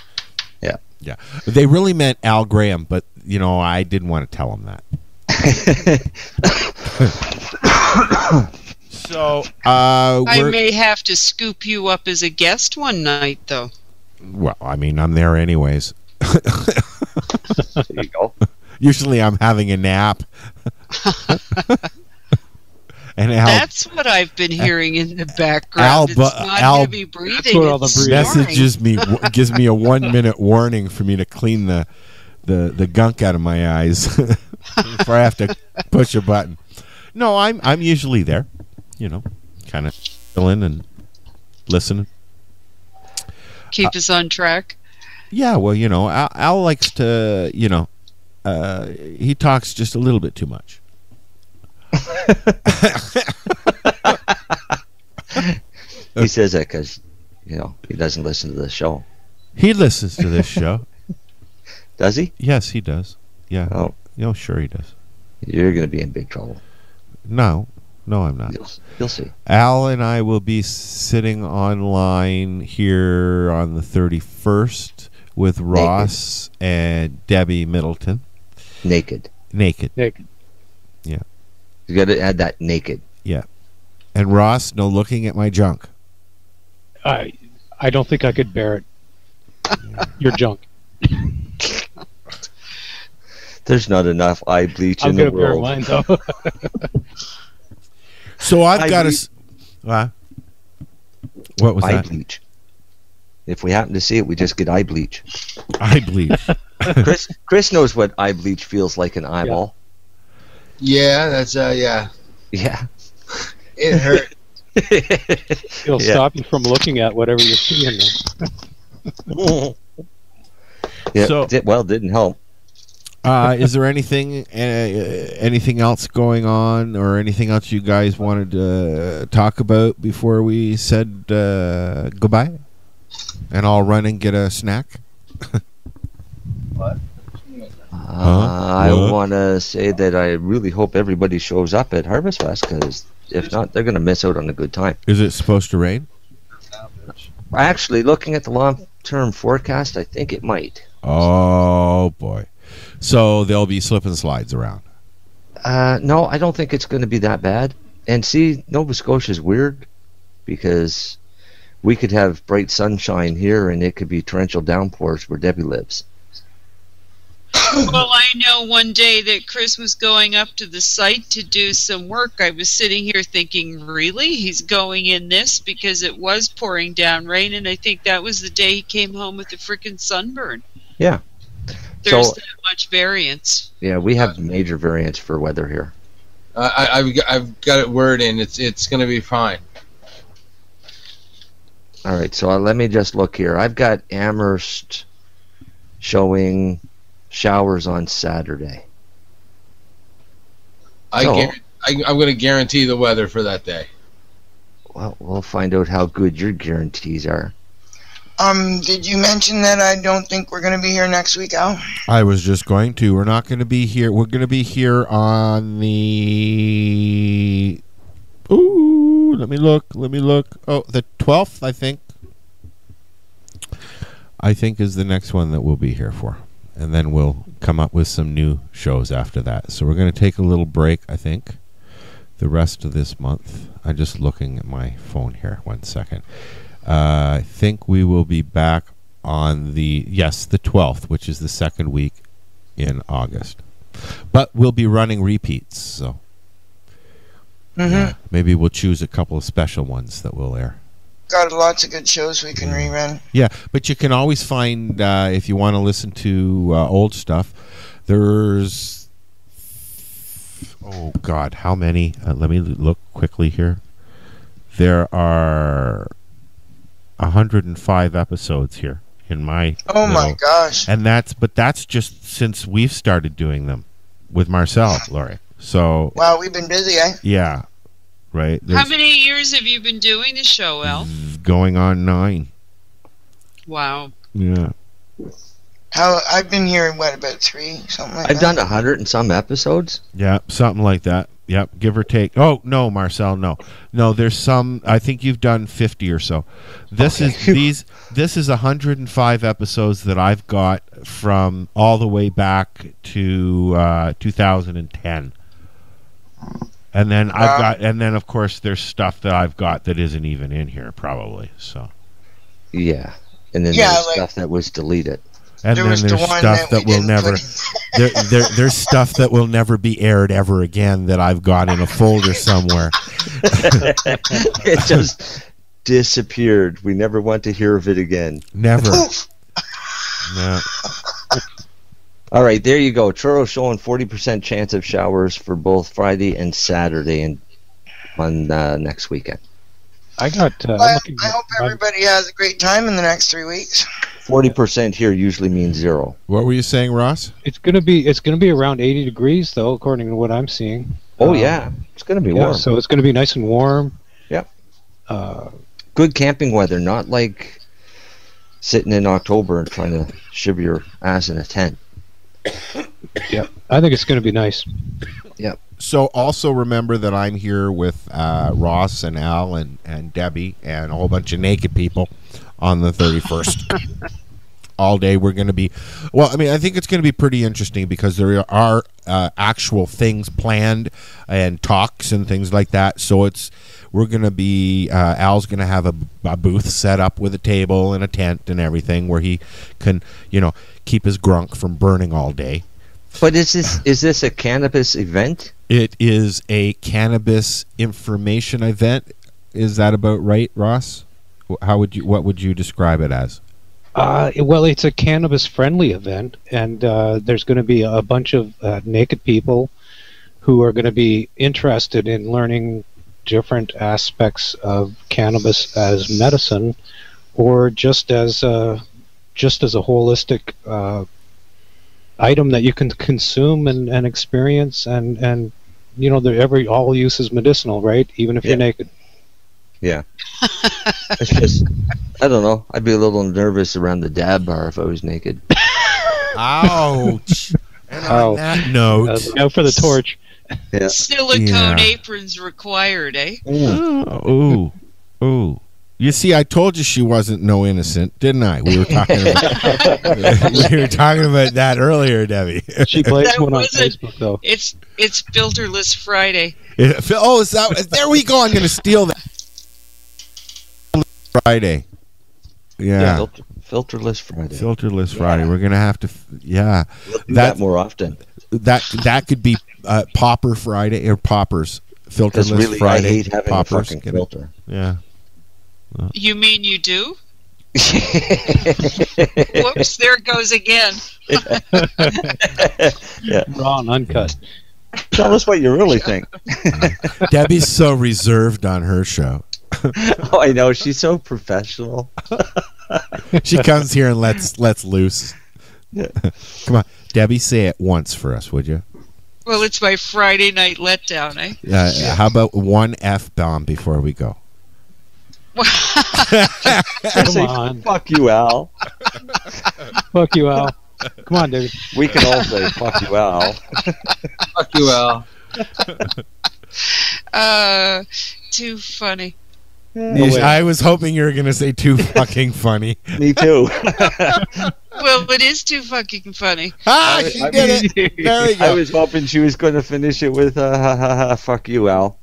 Yeah, they really meant Al Graham, but, you know, I didn't want to tell him that. So, I may have to scoop you up as a guest one night, though. Well, I mean, I'm there anyways. There you go. Usually I'm having a nap. And that's what I've been hearing in the background. It's not heavy breathing. That's what all the messages me gives me a 1-minute warning for me to clean the the gunk out of my eyes if I have to push a button. No, I'm usually there, you know, kind of chilling and listening. Keep us on track. Yeah, well, you know, Al likes to, you know, he talks just a little bit too much. He says that because, you know, he doesn't listen to the show. He listens to this show. Does he? Yes, he does. Yeah. Oh, you know, sure he does. You're going to be in big trouble. No, I'm not. You'll see. Al and I will be sitting online here on the 31st with Ross Naked. And Debbie Middleton. Naked. Yeah. You got to add that naked. Yeah. And Ross, no looking at my junk. I don't think I could bear it. Your junk. There's not enough eye bleach in the world. I'm gonna bear mine though. So I've got to. What was eye that? Eye bleach. If we happen to see it, we just get eye bleach. Eye bleach. Chris knows what eye bleach feels like in eyeball. Yeah, that's yeah. It hurt. It'll stop you from looking at whatever you're seeing. Yeah, so, it didn't help. Is there anything else going on, or anything else you guys wanted to talk about before we said goodbye? And I'll run and get a snack. What? I want to say that I really hope everybody shows up at Harvest Fest, because if not, they're going to miss out on a good time. Is it supposed to rain? Actually, looking at the long-term forecast, I think it might. Oh, boy. So there'll be slip and slides around. No, I don't think it's going to be that bad. And see, Nova Scotia's weird, because we could have bright sunshine here and it could be torrential downpours where Debbie lives. Well, I know one day that Chris was going up to the site to do some work. I was sitting here thinking, really? He's going in this? Because it was pouring down rain, and I think that was the day he came home with a freaking sunburn. Yeah. There's so, that much variance. Yeah, we have major variance for weather here. I've got it word in. It's going to be fine. All right, so let me just look here. I've got Amherst showing showers on Saturday. I'm going to guarantee the weather for that day. Well, we'll find out how good your guarantees are. Did you mention that I don't think we're going to be here next week, Al? I was just going to. We're not going to be here. We're going to be here on the... Ooh, let me look. Oh, the 12th, I think. I think is the next one that we'll be here for. And then we'll come up with some new shows after that. So we're going to take a little break, I think, the rest of this month. I'm just looking at my phone here. 1 second. I think we will be back on the 12th, which is the second week in August. But we'll be running repeats, so maybe we'll choose a couple of special ones that will air. Got lots of good shows we can rerun. Yeah, but you can always find, if you want to listen to old stuff, there's, oh God, how many? Let me look quickly here. There are 105 episodes here in my my gosh. And that's just since we've started doing them with Marcel, Laurie. So wow, we've been busy, eh? Yeah. Right. How many years have you been doing the show, El? Going on 9. Wow. Yeah. How I've been here what, about 3, something like that? I've done 100 and some episodes. Yeah, something like that. Yep, give or take. Oh, no, Marcel, no. No, there's some, I think you've done 50 or so. This is 105 episodes that I've got from all the way back to 2010. And then I've got, and then of course there's stuff that I've got that isn't even in here probably. So yeah. And then there's stuff that was deleted. And then there's stuff that will never there's stuff that will never be aired ever again that I've got in a folder somewhere. It just disappeared. We never want to hear of it again. Never. No. All right, there you go. Truro showing 40% chance of showers for both Friday and Saturday and on next weekend. I hope everybody has a great time in the next 3 weeks. 40% here usually means zero. What were you saying, Ross? It's gonna be around 80 degrees though, according to what I'm seeing. Oh yeah, it's gonna be warm. So it's gonna be nice and warm. Yep. Good camping weather, not like sitting in October and trying to shiver your ass in a tent. Yep. I think it's gonna be nice. Yep. So also remember that I'm here with Ross and Al and Debbie and a whole bunch of naked people on the 31st. All day we're going to be... Well, I mean, I think it's going to be pretty interesting because there are actual things planned and talks and things like that. So it's... We're going to be... Al's going to have a booth set up with a table and a tent and everything where he can, you know, keep his grunk from burning all day. But is this a cannabis event? It is a cannabis information event. Is that about right, Ross? How would you? What would you describe it as? Well, it's a cannabis-friendly event, and there's going to be a bunch of naked people who are going to be interested in learning different aspects of cannabis as medicine, or just as a holistic item that you can consume and experience, and you know, all use is medicinal, right? Even if you're naked. Yeah. It's just, I don't know. I'd be a little nervous around the dab bar if I was naked. Ouch. And on that note. Now for the torch. Yeah. Silicone aprons required, eh? Ooh. Ooh. Ooh. You see, I told you she wasn't no innocent, didn't I? We were talking about that earlier, Debbie. She plays one on Facebook, though. It's filterless Friday. Is that? There we go. I'm going to steal that. Friday. Yeah. Filterless Friday. Filterless Friday. We're going to have to. Yeah. We'll do that more often. That could be Popper Friday or Poppers. Filterless Friday. I hate having Poppers. A fucking filter. Yeah. You mean you do? Whoops, there it goes again. Yeah. Raw and uncut. Tell us what you really think. Debbie's so reserved on her show. Oh, I know. She's so professional. She comes here and lets loose. Yeah. Come on, Debbie, say it once for us, would you? Well, it's my Friday night letdown, eh? How about one F-bomb before we go? Come on. Fuck you, Al. Fuck you, Al. Come on, David. We can all say fuck you, Al. Fuck you, Al. Too funny. No, I was hoping you were going to say too fucking funny. Me too. Well, it is too fucking funny. Ah, she did it. There we go. I was hoping she was going to finish it with ha ha ha, fuck you, Al.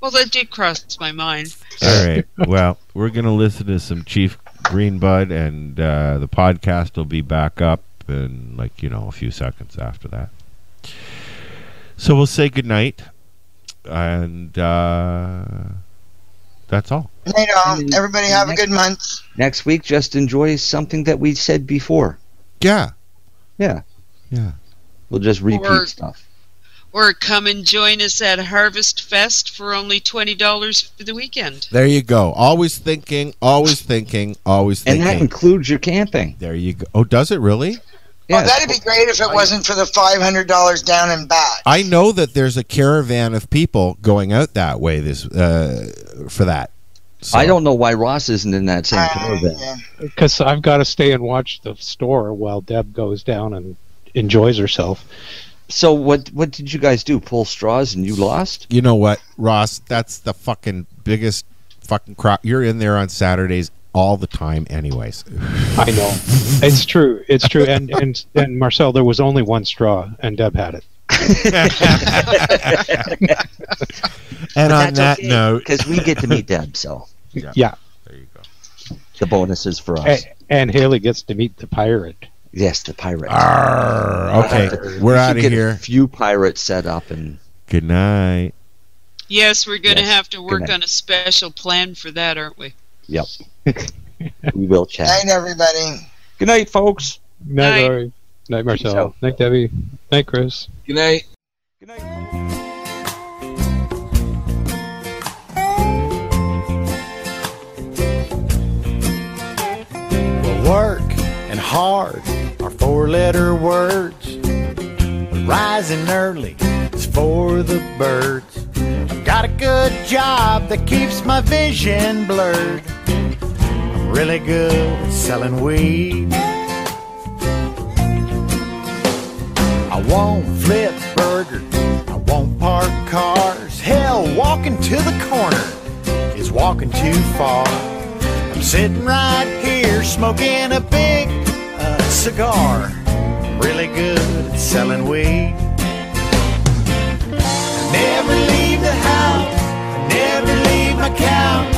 Well, that did cross my mind. All right. Well, we're going to listen to some Chief Greenbud, and the podcast will be back up in, like, you know, a few seconds after that. So we'll say goodnight, and that's all. Hey, everybody have a good month. Next week, just enjoy something that we said before. Yeah. Yeah. Yeah. We'll just repeat stuff. Or come and join us at Harvest Fest for only $20 for the weekend. There you go. Always thinking, always thinking, always thinking. And that includes your camping. There you go. Oh, does it really? Yes. Oh, that'd be great if it wasn't for the $500 down and back. I know that there's a caravan of people going out that way for that. So. I don't know why Ross isn't in that same caravan. Because I've got to stay and watch the store while Deb goes down and enjoys herself. So what did you guys do? Pull straws and you lost? You know what, Ross? That's the fucking biggest fucking crap. You're in there on Saturdays all the time anyways. I know. It's true. It's true. And Marcel, there was only one straw and Deb had it. And on that note... Because we get to meet Deb, so... Yeah. There you go. The bonuses for us. And Haley gets to meet the pirate. Yes, the pirates. Arr, okay, we're out of here. A few pirates set up and... Good night. Yes, we're going to have to work on a special plan for that, aren't we? Yep. We will chat. Good night, everybody. Good night, folks. Night, Laurie. Night, Marcel. Night, Debbie. Night, Chris. Good night. Good night. Work and hard are four-letter words. Rising early is for the birds. I've got a good job that keeps my vision blurred. I'm really good at selling weed. I won't flip burgers. I won't park cars. Hell, walking to the corner is walking too far. Sitting right here smoking a big cigar. Really good at selling weed. I never leave the house, I never leave my couch.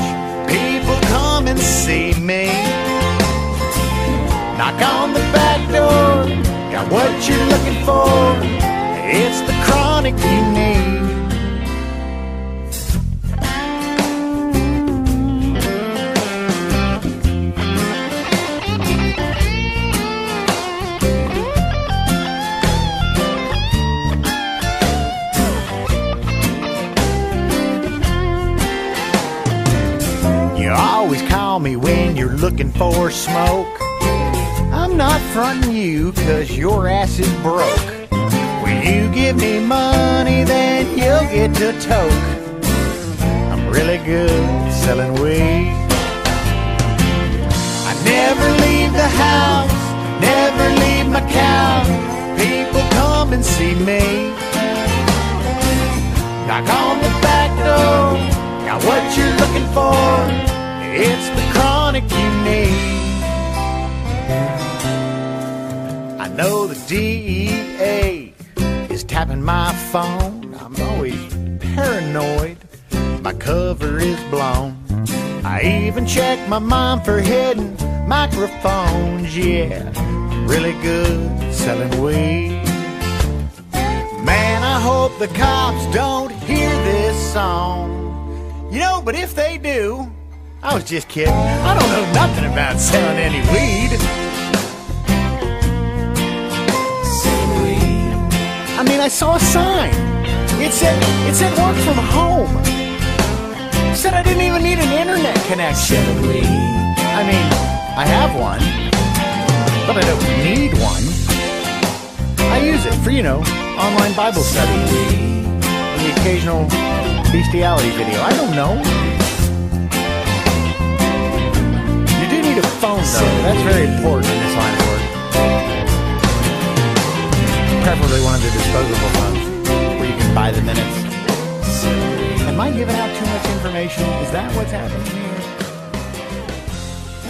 People come and see me. Knock on the back door, got what you're looking for. It's the chronic you need. Always call me when you're looking for smoke. I'm not fronting you cause your ass is broke. When you give me money then you'll get to toke. I'm really good at selling weed. I never leave the house, never leave my couch. People come and see me. Knock on the back door, got what you're looking for. It's the chronic you need. I know the DEA is tapping my phone. I'm always paranoid, my cover is blown. I even check my mom for hidden microphones. Yeah, I'm really good at selling weed. Man, I hope the cops don't hear this song. You know, but if they do, I was just kidding. I don't know nothing about selling any weed. Selling weed. I mean, I saw a sign. It said work from home. It said I didn't even need an internet connection. Selling weed. I mean, I have one, but I don't need one. I use it for, you know, online Bible study, and the occasional bestiality video. I don't know. A phone, though. That's very important in this line of work. Preferably one of the disposable phones where you can buy the minutes. Am I giving out too much information? Is that what's happening here?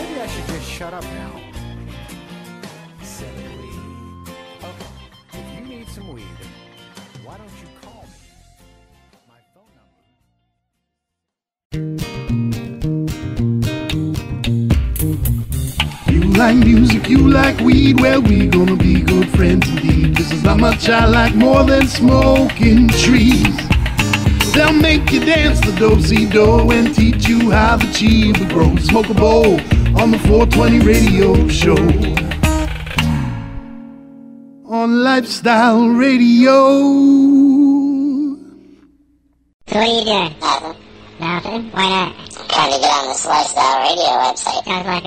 Maybe I should just shut up now. Okay. If you need some weed, why don't you call me? My phone number. You like music, you like weed, well we gonna be good friends indeed. This is not much I like more than smoking trees. They'll make you dance the do-si-do and teach you how the chiba grows. Smoke a bowl on the 420 radio show. On Lifestyle Radio. So what are you doing? Nothing. Nothing? Why not? I'm trying to get on this Lifestyle Radio website. Sounds like